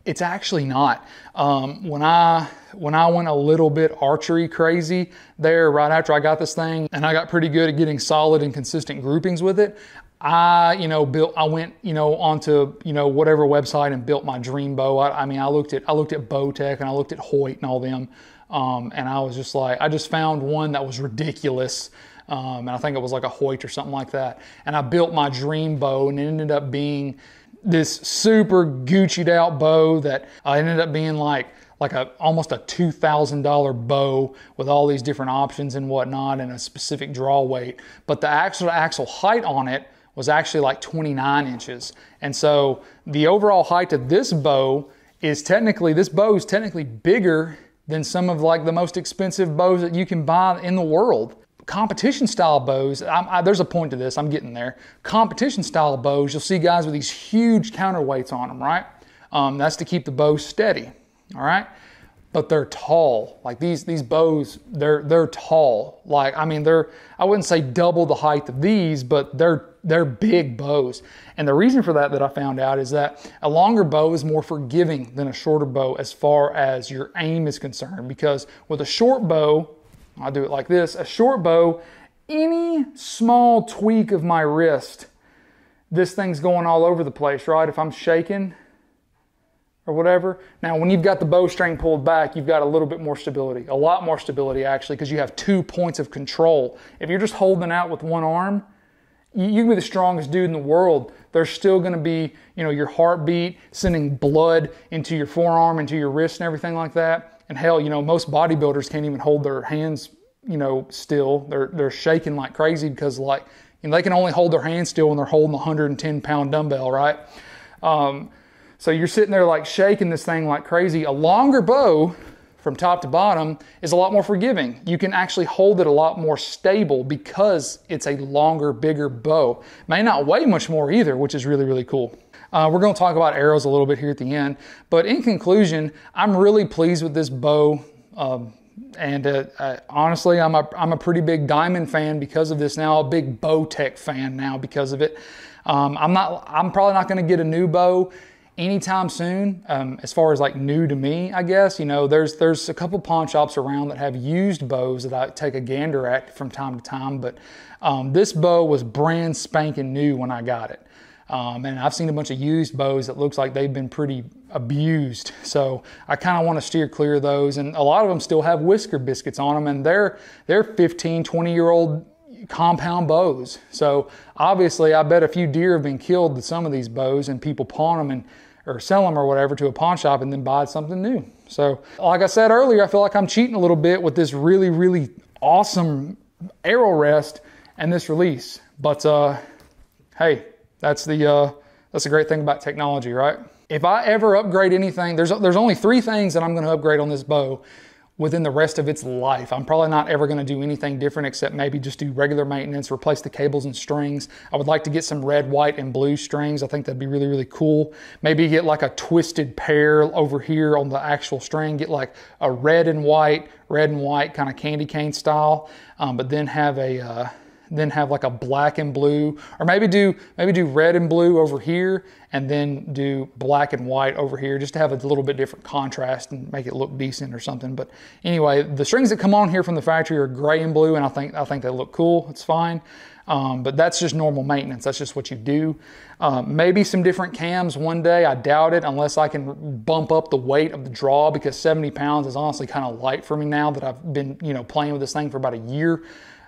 It's actually not. Um, when I when I went a little bit archery crazy there right after I got this thing, and I got pretty good at getting solid and consistent groupings with it, I you know built I went you know onto you know whatever website and built my dream bow. I, I mean I looked at I looked at Bowtech and I looked at Hoyt and all them, um, and I was just like, I just found one that was ridiculous. Um, and I think it was like a Hoyt or something like that. And I built my dream bow, and it ended up being this super Gucci'd out bow that I ended up being like like a almost a two thousand dollar bow with all these different options and whatnot and a specific draw weight. But the axle to axle height on it was actually like twenty-nine inches. And so the overall height of this bow is technically, this bow is technically bigger than some of like the most expensive bows that you can buy in the world. Competition style bows, I'm, I, there's a point to this, I'm getting there. Competition style bows, you'll see guys with these huge counterweights on them, right? Um, that's to keep the bow steady, all right? But they're tall, like these these bows, they're they're tall. Like, I mean, they're, I wouldn't say double the height of these, but they're, they're big bows. And the reason for that that I found out is that a longer bow is more forgiving than a shorter bow as far as your aim is concerned, because with a short bow, I'll do it like this. A short bow, any small tweak of my wrist, this thing's going all over the place, right? If I'm shaking or whatever. Now, when you've got the bowstring pulled back, you've got a little bit more stability, a lot more stability actually, because you have two points of control. If you're just holding out with one arm, you can be the strongest dude in the world. There's still going to be, you know, your heartbeat sending blood into your forearm, into your wrist and everything like that. And hell, you know, most bodybuilders can't even hold their hands, you know, still. They're, they're shaking like crazy because, like, and they can only hold their hand still when they're holding a one hundred ten pound dumbbell, right? Um, so you're sitting there like shaking this thing like crazy. A longer bow from top to bottom is a lot more forgiving. You can actually hold it a lot more stable because it's a longer, bigger bow. May not weigh much more either, which is really, really cool. Uh, we're gonna talk about arrows a little bit here at the end, but in conclusion, I'm really pleased with this bow. Um, and uh, I, honestly, I'm a, I'm a pretty big Diamond fan because of this now, a big Bowtech fan now because of it. Um, I'm not, I'm probably not gonna get a new bow anytime soon, um, as far as like new to me, I guess. You know, there's, there's a couple pawn shops around that have used bows that I take a gander at from time to time, but um, this bow was brand spanking new when I got it. Um, and I've seen a bunch of used bows that looks like they've been pretty abused. So I kind of want to steer clear of those. And a lot of them still have whisker biscuits on them, and they're, they're fifteen, twenty year old compound bows. So obviously I bet a few deer have been killed with some of these bows, and people pawn them and, or sell them or whatever to a pawn shop and then buy something new. So like I said earlier, I feel like I'm cheating a little bit with this really, really awesome arrow rest and this release, but uh, hey, That's the, uh, that's the great thing about technology, right? If I ever upgrade anything, there's, there's only three things that I'm gonna upgrade on this bow within the rest of its life. I'm probably not ever gonna do anything different except maybe just do regular maintenance, replace the cables and strings. I would like to get some red, white, and blue strings. I think that'd be really, really cool. Maybe get like a twisted pair over here on the actual string, get like a red and white, red and white kind of candy cane style, um, but then have a, uh, then have like a black and blue, or maybe do maybe do red and blue over here and then do black and white over here, just to have a little bit different contrast and make it look decent or something. But anyway, the strings that come on here from the factory are gray and blue, and I think I think they look cool. It's fine. Um, but that's just normal maintenance. That's just what you do. Um, maybe some different cams one day. I doubt it, unless I can bump up the weight of the draw, because seventy pounds is honestly kind of light for me now that I've been, you know, playing with this thing for about a year.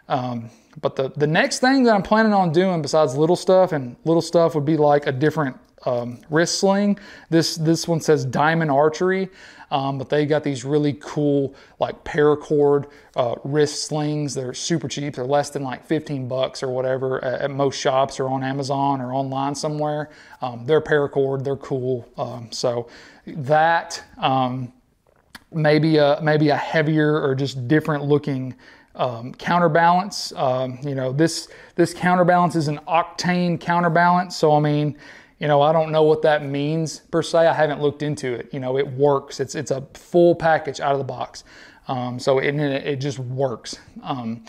Um, but the, the next thing that I'm planning on doing besides little stuff and little stuff would be like a different um, wrist sling. This, this one says Diamond Archery, um, but they got these really cool like paracord uh, wrist slings. They're super cheap. They're less than like fifteen bucks or whatever at, at most shops, or on Amazon or online somewhere. Um, they're paracord, they're cool. Um, so that, um, maybe a, maybe a heavier or just different looking Um, counterbalance. Um, you know, this this counterbalance is an octane counterbalance, so I mean, you know, I don't know what that means per se. I haven't looked into it. You know, it works. It's it's a full package out of the box, um, so it, it it just works. Um,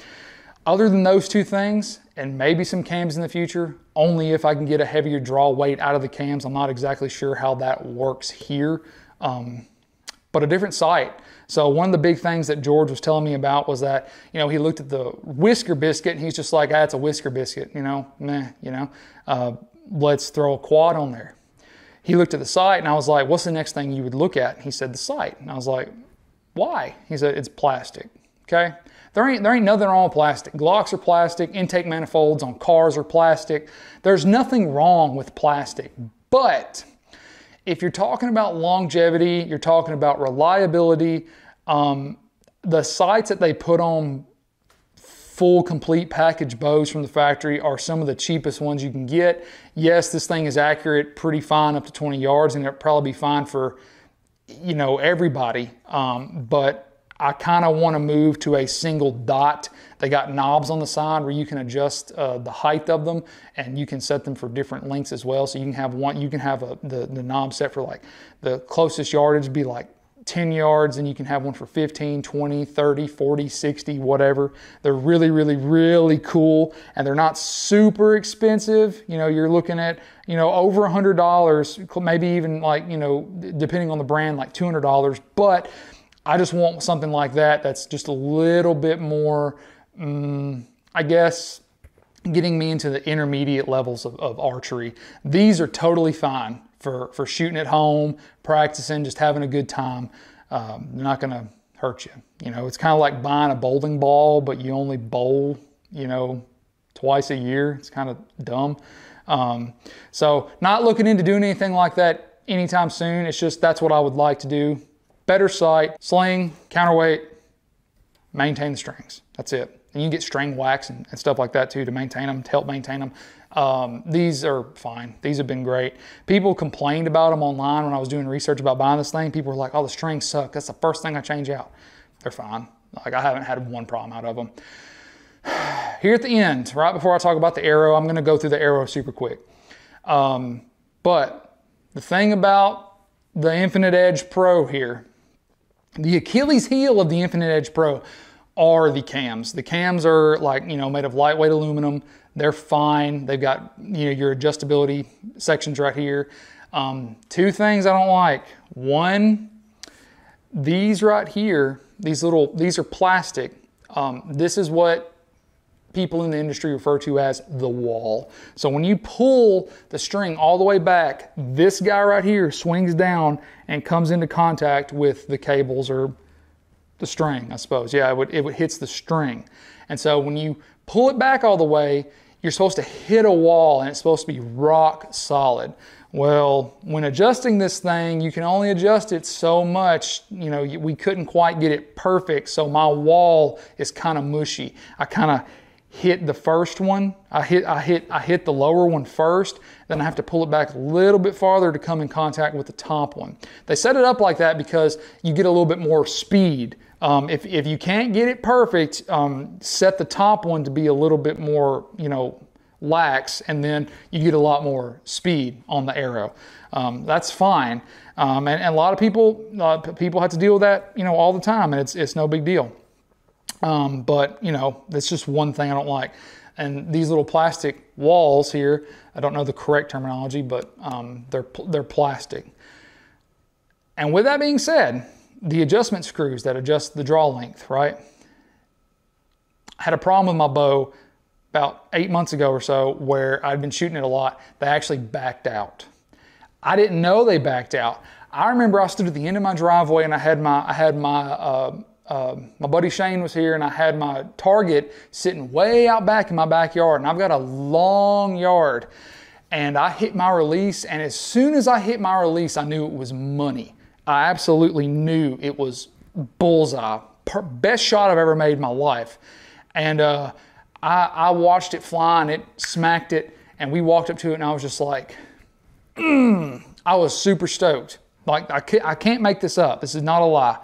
other than those two things, and maybe some cams in the future, only if I can get a heavier draw weight out of the cams. I'm not exactly sure how that works here, um, but a different sight. So one of the big things that George was telling me about was that, you know, he looked at the whisker biscuit and he's just like, ah, it's a whisker biscuit, you know, meh, you know, uh, let's throw a quad on there. He looked at the sight and I was like, what's the next thing you would look at? And he said, the sight. And I was like, why? He said, it's plastic, okay? There ain't, there ain't nothing wrong with plastic. Glocks are plastic, intake manifolds on cars are plastic. There's nothing wrong with plastic, but if you're talking about longevity, you're talking about reliability, um, the sights that they put on full complete package bows from the factory are some of the cheapest ones you can get. Yes, this thing is accurate, pretty fine up to twenty yards, and it'll probably be fine for, you know, everybody. Um, but I kind of want to move to a single dot. They got knobs on the side where you can adjust uh, the height of them, and you can set them for different lengths as well. So you can have one, you can have a, the, the knob set for like the closest yardage be like ten yards, and you can have one for fifteen, twenty, thirty, forty, sixty, whatever. They're really, really, really cool, and they're not super expensive. You know, you're looking at, you know, over a hundred dollars, maybe even like, you know, depending on the brand, like two hundred dollars, but I just want something like that that's just a little bit more, um, I guess, getting me into the intermediate levels of, of archery. These are totally fine for, for shooting at home, practicing, just having a good time. Um, they're not going to hurt you. You know, it's kind of like buying a bowling ball, but you only bowl, you know, twice a year. It's kind of dumb. Um, so not looking into doing anything like that anytime soon. It's just that's what I would like to do. Better sight, sling, counterweight, maintain the strings. That's it. And you can get string wax and, and stuff like that too to maintain them, to help maintain them. Um, these are fine. These have been great. People complained about them online when I was doing research about buying this thing. People were like, oh, the strings suck. That's the first thing I change out. They're fine. Like, I haven't had one problem out of them. Here at the end, right before I talk about the arrow, I'm going to go through the arrow super quick. Um, but the thing about the Infinite Edge Pro here, the Achilles heel of the Infinite Edge Pro are the cams. The cams are like, you know, made of lightweight aluminum. They're fine. They've got, you know, your adjustability sections right here. Um, two things I don't like. One, these right here, these little, these are plastic. Um, this is what people in the industry refer to as the wall. So when you pull the string all the way back, this guy right here swings down and comes into contact with the cables or the string, I suppose. Yeah, it would, it would hits the string. And so when you pull it back all the way, you're supposed to hit a wall and it's supposed to be rock solid. Well, when adjusting this thing, you can only adjust it so much. You know, we couldn't quite get it perfect, so my wall is kind of mushy. I kind of hit the first one, I hit, I, hit, I hit the lower one first, then I have to pull it back a little bit farther to come in contact with the top one. They set it up like that because you get a little bit more speed. Um, if, if you can't get it perfect, um, set the top one to be a little bit more, you know, lax, and then you get a lot more speed on the arrow. Um, that's fine. Um, and, and a lot of people, uh, people have to deal with that, you know, all the time, and it's, it's no big deal. Um, but, you know, that's just one thing I don't like. And these little plastic walls here, I don't know the correct terminology, but um, they're, they're plastic. And with that being said, the adjustment screws that adjust the draw length, right? I had a problem with my bow about eight months ago or so where I'd been shooting it a lot. They actually backed out. I didn't know they backed out. I remember I stood at the end of my driveway and I had my, I had my, uh, Uh, my buddy Shane was here and I had my target sitting way out back in my backyard, and I've got a long yard, and I hit my release, and as soon as I hit my release, I knew it was money. I absolutely knew it was bullseye. Per best shot I've ever made in my life. And uh, I, I watched it fly and it smacked it, and we walked up to it and I was just like, mm. I was super stoked. Like, I can't, I can't make this up. This is not a lie.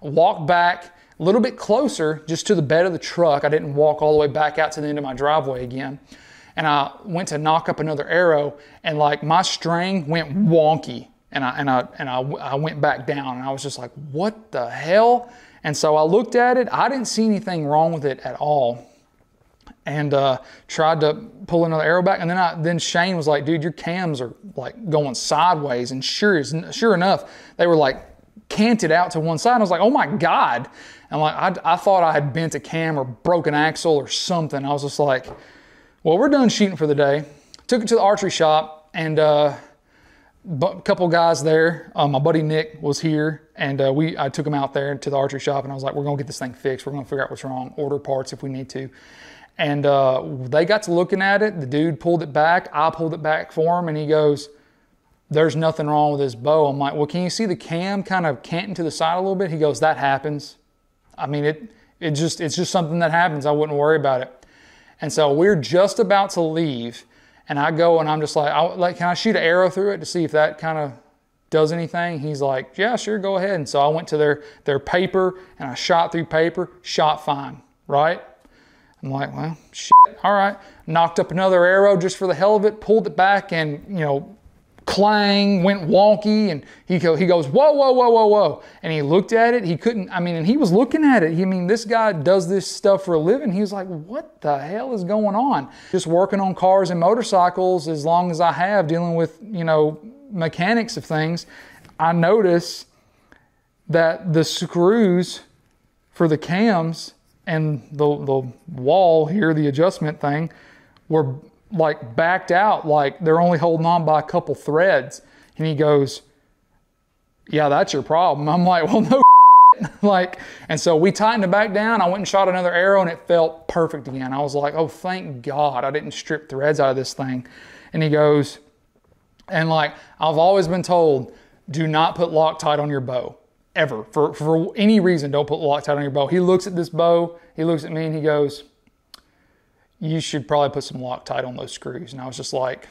Walked back a little bit closer just to the bed of the truck. I didn't walk all the way back out to the end of my driveway again. And I went to knock up another arrow, and like my string went wonky, and I, and I, and I, I went back down, and I was just like, what the hell? And so I looked at it. I didn't see anything wrong with it at all. And uh, tried to pull another arrow back. And then I, then Shane was like, dude, your cams are like going sideways. And sure, sure enough, they were like, canted out to one side. I was like, oh my God. And like, I, I thought I had bent a cam or broke an axle or something. I was just like, well, we're done shooting for the day. Took it to the archery shop, and uh, a couple guys there, uh, my buddy Nick was here, and uh, we I took him out there to the archery shop, and I was like, we're gonna get this thing fixed. We're gonna figure out what's wrong, order parts if we need to. And uh, they got to looking at it. The dude pulled it back. I pulled it back for him, and he goes, there's nothing wrong with this bow. I'm like, well, can you see the cam kind of canting to the side a little bit? He goes, that happens. I mean, it, it just, it's just something that happens. I wouldn't worry about it. And so we're just about to leave, and I go and I'm just like, I, like, can I shoot an arrow through it to see if that kind of does anything? He's like, yeah, sure, go ahead. And so I went to their, their paper, and I shot through paper, shot fine, right? I'm like, well, shit, all right. Knocked up another arrow just for the hell of it, pulled it back, and, you know, clang, went wonky, and he, go, he goes, whoa, whoa, whoa, whoa, whoa. And he looked at it. He couldn't, I mean, and he was looking at it. He, I mean, this guy does this stuff for a living. He was like, what the hell is going on? Just working on cars and motorcycles as long as I have, dealing with, you know, mechanics of things, I notice that the screws for the cams and the, the wall here, the adjustment thing, were like backed out, like they're only holding on by a couple threads. And he goes, yeah, that's your problem. I'm like, well, no shit. Like, and so we tightened it back down. I went and shot another arrow, and it felt perfect again. I was like, oh, thank God I didn't strip threads out of this thing. And he goes, and like, I've always been told, do not put Loctite on your bow. ever. For, for any reason, don't put Loctite on your bow. He looks at this bow, he looks at me, and he goes, you should probably put some Loctite on those screws. And I was just like,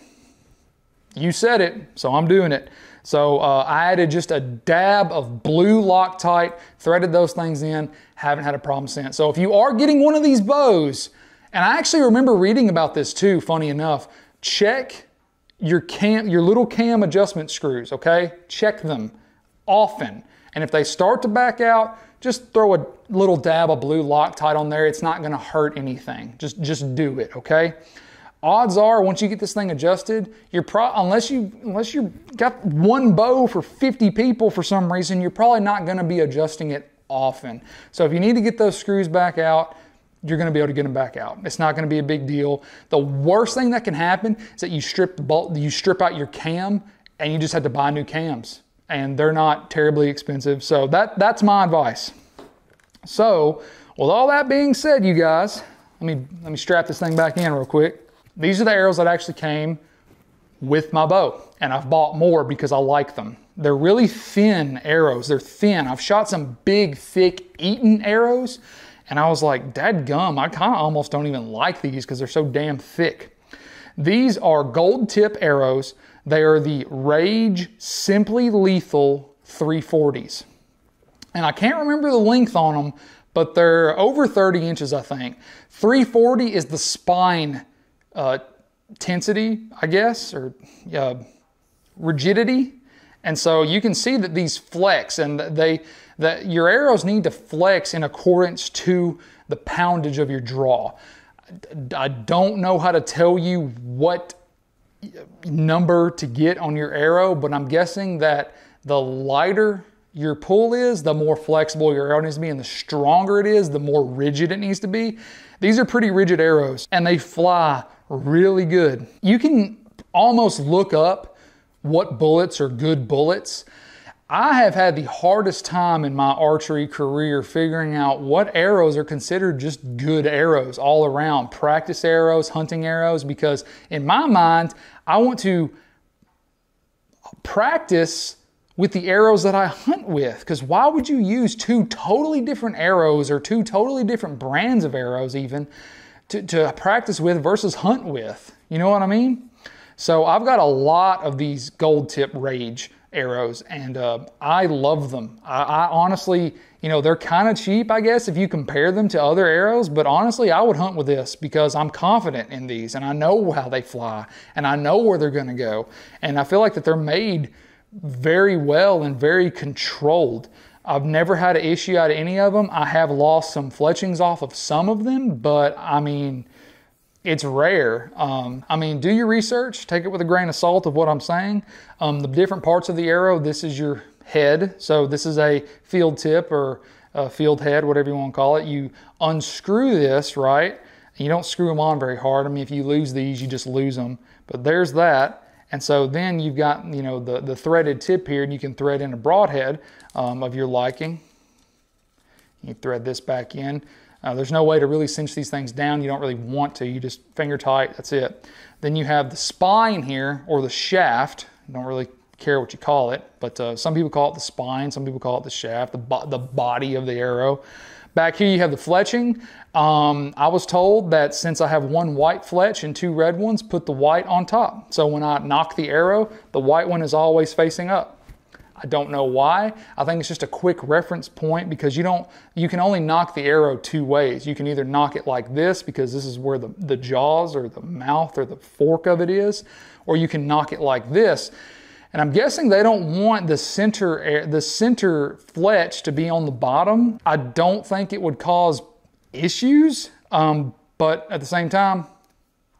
you said it, so I'm doing it. So uh, I added just a dab of blue Loctite, threaded those things in, haven't had a problem since. So if you are getting one of these bows, and I actually remember reading about this too, funny enough, check your cam, your little cam adjustment screws, okay? Check them often. And if they start to back out, just throw a little dab of blue Loctite on there. It's not gonna hurt anything. Just, just do it, okay? Odds are, once you get this thing adjusted, you're pro unless you unless you got one bow for fifty people for some reason, you're probably not gonna be adjusting it often. So if you need to get those screws back out, you're gonna be able to get them back out. It's not gonna be a big deal. The worst thing that can happen is that you strip the bolt, you strip out your cam, and you just have to buy new cams. And they're not terribly expensive. So that that's my advice. So with all that being said, you guys, let me let me strap this thing back in real quick. These are the arrows that actually came with my bow, and I've bought more because I like them. They're really thin arrows, they're thin. I've shot some big, thick Eaton arrows, and I was like, dadgum, I kinda almost don't even like these because they're so damn thick. These are Gold Tip arrows. They are the Rage Simply Lethal three forties. And I can't remember the length on them, but they're over thirty inches, I think. three forty is the spine Uh, tensity, I guess, or uh, rigidity. And so you can see that these flex, and they, that your arrows need to flex in accordance to the poundage of your draw. I don't know how to tell you what number to get on your arrow, but I'm guessing that the lighter your pull is, the more flexible your arrow needs to be, and the stronger it is, the more rigid it needs to be. These are pretty rigid arrows, and they fly really good. You can almost look up what bullets are good bullets. I have had the hardest time in my archery career figuring out what arrows are considered just good arrows all around, practice arrows, hunting arrows, because in my mind, I want to practice with the arrows that I hunt with, because why would you use two totally different arrows or two totally different brands of arrows even to, to practice with versus hunt with? You know what I mean? So I've got a lot of these Gold Tip Rage arrows, and uh, I love them. I, I honestly, you know, they're kind of cheap, I guess, if you compare them to other arrows, but honestly, I would hunt with this because I'm confident in these, and I know how they fly, and I know where they're gonna go. And I feel like that they're made very well and very controlled. I've never had an issue out of any of them. I have lost some fletchings off of some of them, but I mean, it's rare. Um, I mean, do your research, take it with a grain of salt of what I'm saying. Um, the different parts of the arrow, this is your head. So this is a field tip or a field head, whatever you want to call it. You unscrew this, right? You don't screw them on very hard. I mean, if you lose these, you just lose them, but there's that. And so then you've got, you know, the, the threaded tip here, and you can thread in a broadhead um, of your liking. You thread this back in. Uh, there's no way to really cinch these things down. You don't really want to, you just finger tight, that's it. Then you have the spine here, or the shaft. I don't really care what you call it, but uh, some people call it the spine, some people call it the shaft, the, bo the body of the arrow. Back here you have the fletching. Um, I was told that since I have one white fletch and two red ones, put the white on top. So when I knock the arrow, the white one is always facing up. I don't know why. I think it's just a quick reference point because you don't, you can only knock the arrow two ways. You can either knock it like this because this is where the, the jaws or the mouth or the fork of it is, or you can knock it like this. And I'm guessing they don't want the center, the center fletch to be on the bottom. I don't think it would cause issues, um, but at the same time,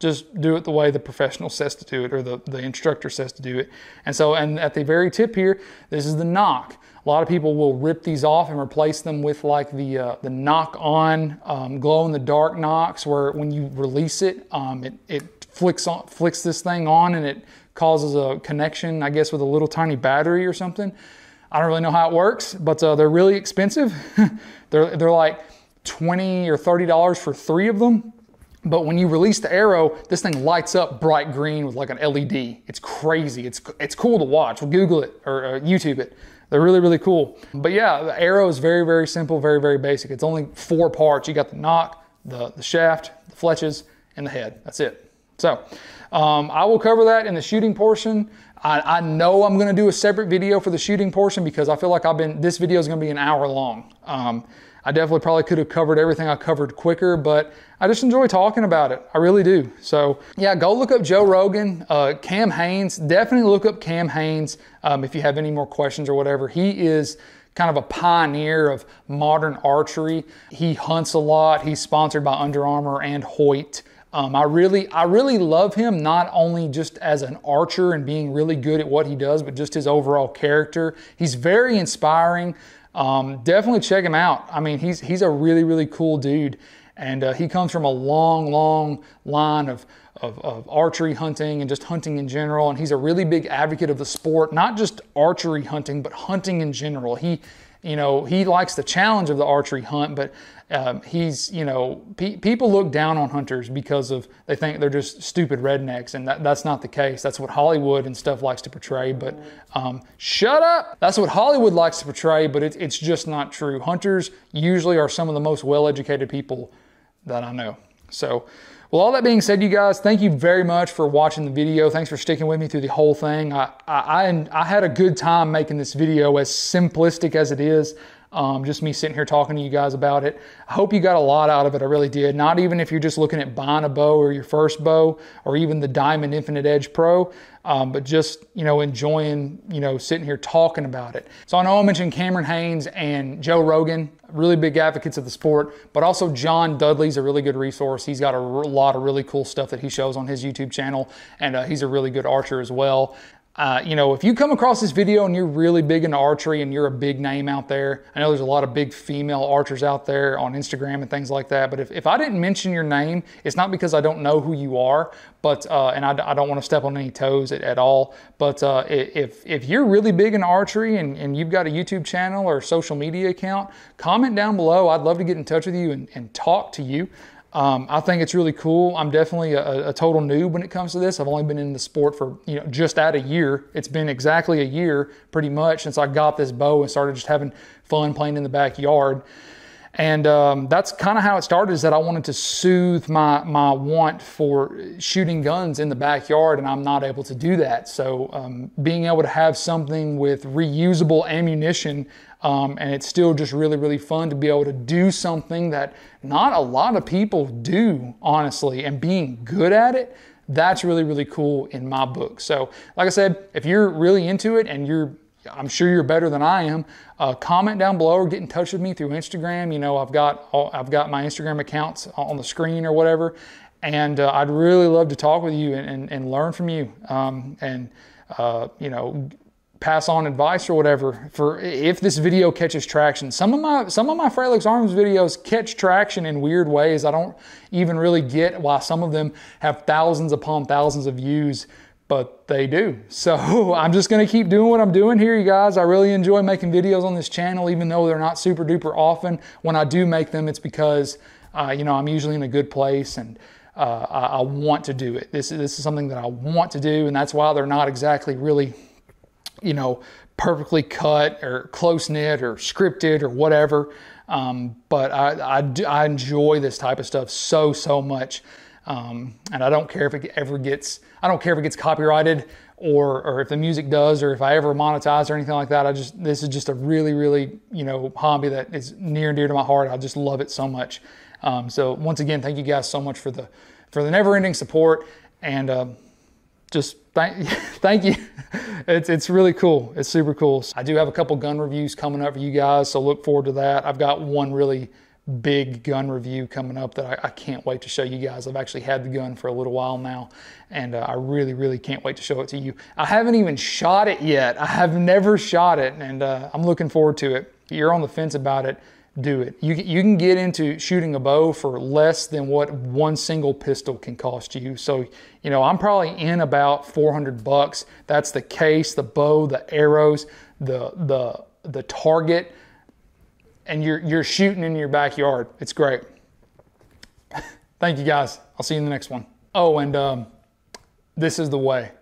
just do it the way the professional says to do it, or the, the instructor says to do it. And so, and at the very tip here, this is the knock. A lot of people will rip these off and replace them with like the, uh, the knock-on um, glow-in-the-dark knocks, where when you release it, um, it, it flicks, on, flicks this thing on, and it causes a connection, I guess, with a little tiny battery or something. I don't really know how it works, but uh, they're really expensive. they're, they're like twenty or thirty dollars for three of them. But when you release the arrow, this thing lights up bright green with like an L E D. It's crazy. It's, it's cool to watch. Well, Google it or uh, YouTube it. They're really, really cool. But yeah, the arrow is very, very simple, very, very basic. It's only four parts. You got the nock, the, the shaft, the fletches, and the head. That's it. So um, I will cover that in the shooting portion. I, I know I'm going to do a separate video for the shooting portion because I feel like I've been, this video is going to be an hour long. Um, I definitely probably could have covered everything I covered quicker, but I just enjoy talking about it. I really do. So yeah, go look up Joe Rogan, uh, Cam Hanes. Definitely look up Cam Hanes um, if you have any more questions or whatever. He is kind of a pioneer of modern archery. He hunts a lot. He's sponsored by Under Armour and Hoyt. Um, I really, I really love him, not only just as an archer and being really good at what he does, but just his overall character. He's very inspiring. Um, definitely check him out. I mean, he's, he's a really, really cool dude. And uh, he comes from a long, long line of, of, of archery hunting and just hunting in general. And he's a really big advocate of the sport, not just archery hunting, but hunting in general. He, you know, he likes the challenge of the archery hunt, but um, he's, you know, pe people look down on hunters because of, they think they're just stupid rednecks, and that, that's not the case. That's what Hollywood and stuff likes to portray, but um, shut up! That's what Hollywood likes to portray, but it, it's just not true. Hunters usually are some of the most well-educated people that I know. So, well, all that being said, you guys, thank you very much for watching the video. Thanks for sticking with me through the whole thing. I, I, I, I had a good time making this video, as simplistic as it is. Um, just me sitting here talking to you guys about it. I hope you got a lot out of it. I really did. Not even if you're just looking at buying a bow or your first bow or even the Diamond Infinite Edge Pro, um, but just, you know, enjoying, you know, sitting here talking about it. So I know I mentioned Cameron Hanes and Joe Rogan, really big advocates of the sport, but also John Dudley's a really good resource. He's got a lot of really cool stuff that he shows on his YouTube channel, and uh, he's a really good archer as well. Uh, you know, if you come across this video and you're really big into archery and you're a big name out there, I know there's a lot of big female archers out there on Instagram and things like that, but if, if I didn't mention your name, it's not because I don't know who you are, but, uh, and I, I don't want to step on any toes at, at all, but uh, if, if you're really big into archery and, and you've got a YouTube channel or social media account, comment down below. I'd love to get in touch with you and, and talk to you. Um, I think it's really cool. I'm definitely a, a total noob when it comes to this. I've only been in the sport for, you know, just at a year. It's been exactly a year pretty much since I got this bow and started just having fun playing in the backyard. And um, that's kind of how it started, is that I wanted to soothe my, my want for shooting guns in the backyard, and I'm not able to do that. So um, being able to have something with reusable ammunition, um, and it's still just really, really fun to be able to do something that not a lot of people do, honestly, and being good at it, that's really, really cool in my book. So like I said, if you're really into it and you're, I'm sure you're better than I am, uh, comment down below or get in touch with me through Instagram. You know, I've got, all, I've got my Instagram accounts on the screen or whatever. And uh, I'd really love to talk with you and, and, and learn from you, um, and, uh, you know, pass on advice or whatever for if this video catches traction. Some of my, some of my Frelix Arms videos catch traction in weird ways. I don't even really get why some of them have thousands upon thousands of views, but they do. So I'm just gonna keep doing what I'm doing here, you guys. I really enjoy making videos on this channel, even though they're not super duper often. When I do make them, it's because, uh, you know, I'm usually in a good place, and uh, I, I want to do it. This is, this is something that I want to do, and that's why they're not exactly really, you know, perfectly cut or close-knit or scripted or whatever. Um, but I, I, do, I enjoy this type of stuff so, so much. Um, and I don't care if it ever gets, I don't care if it gets copyrighted or, or if the music does, or if I ever monetize or anything like that. I just, this is just a really, really, you know, hobby that is near and dear to my heart. I just love it so much. Um, so once again, thank you guys so much for the, for the never ending support, and, um, just thank, thank you. It's, it's really cool. It's super cool. I do have a couple gun reviews coming up for you guys, so look forward to that. I've got one really big gun review coming up that I, I can't wait to show you guys. I've actually had the gun for a little while now, and uh, I really, really can't wait to show it to you. I haven't even shot it yet. I have never shot it, and uh, I'm looking forward to it. If you're on the fence about it, do it. You, you can get into shooting a bow for less than what one single pistol can cost you. So, you know, I'm probably in about four hundred bucks. That's the case, the bow, the arrows, the, the, the target, and you're, you're shooting in your backyard. It's great. Thank you guys. I'll see you in the next one. Oh, and um, this is the way.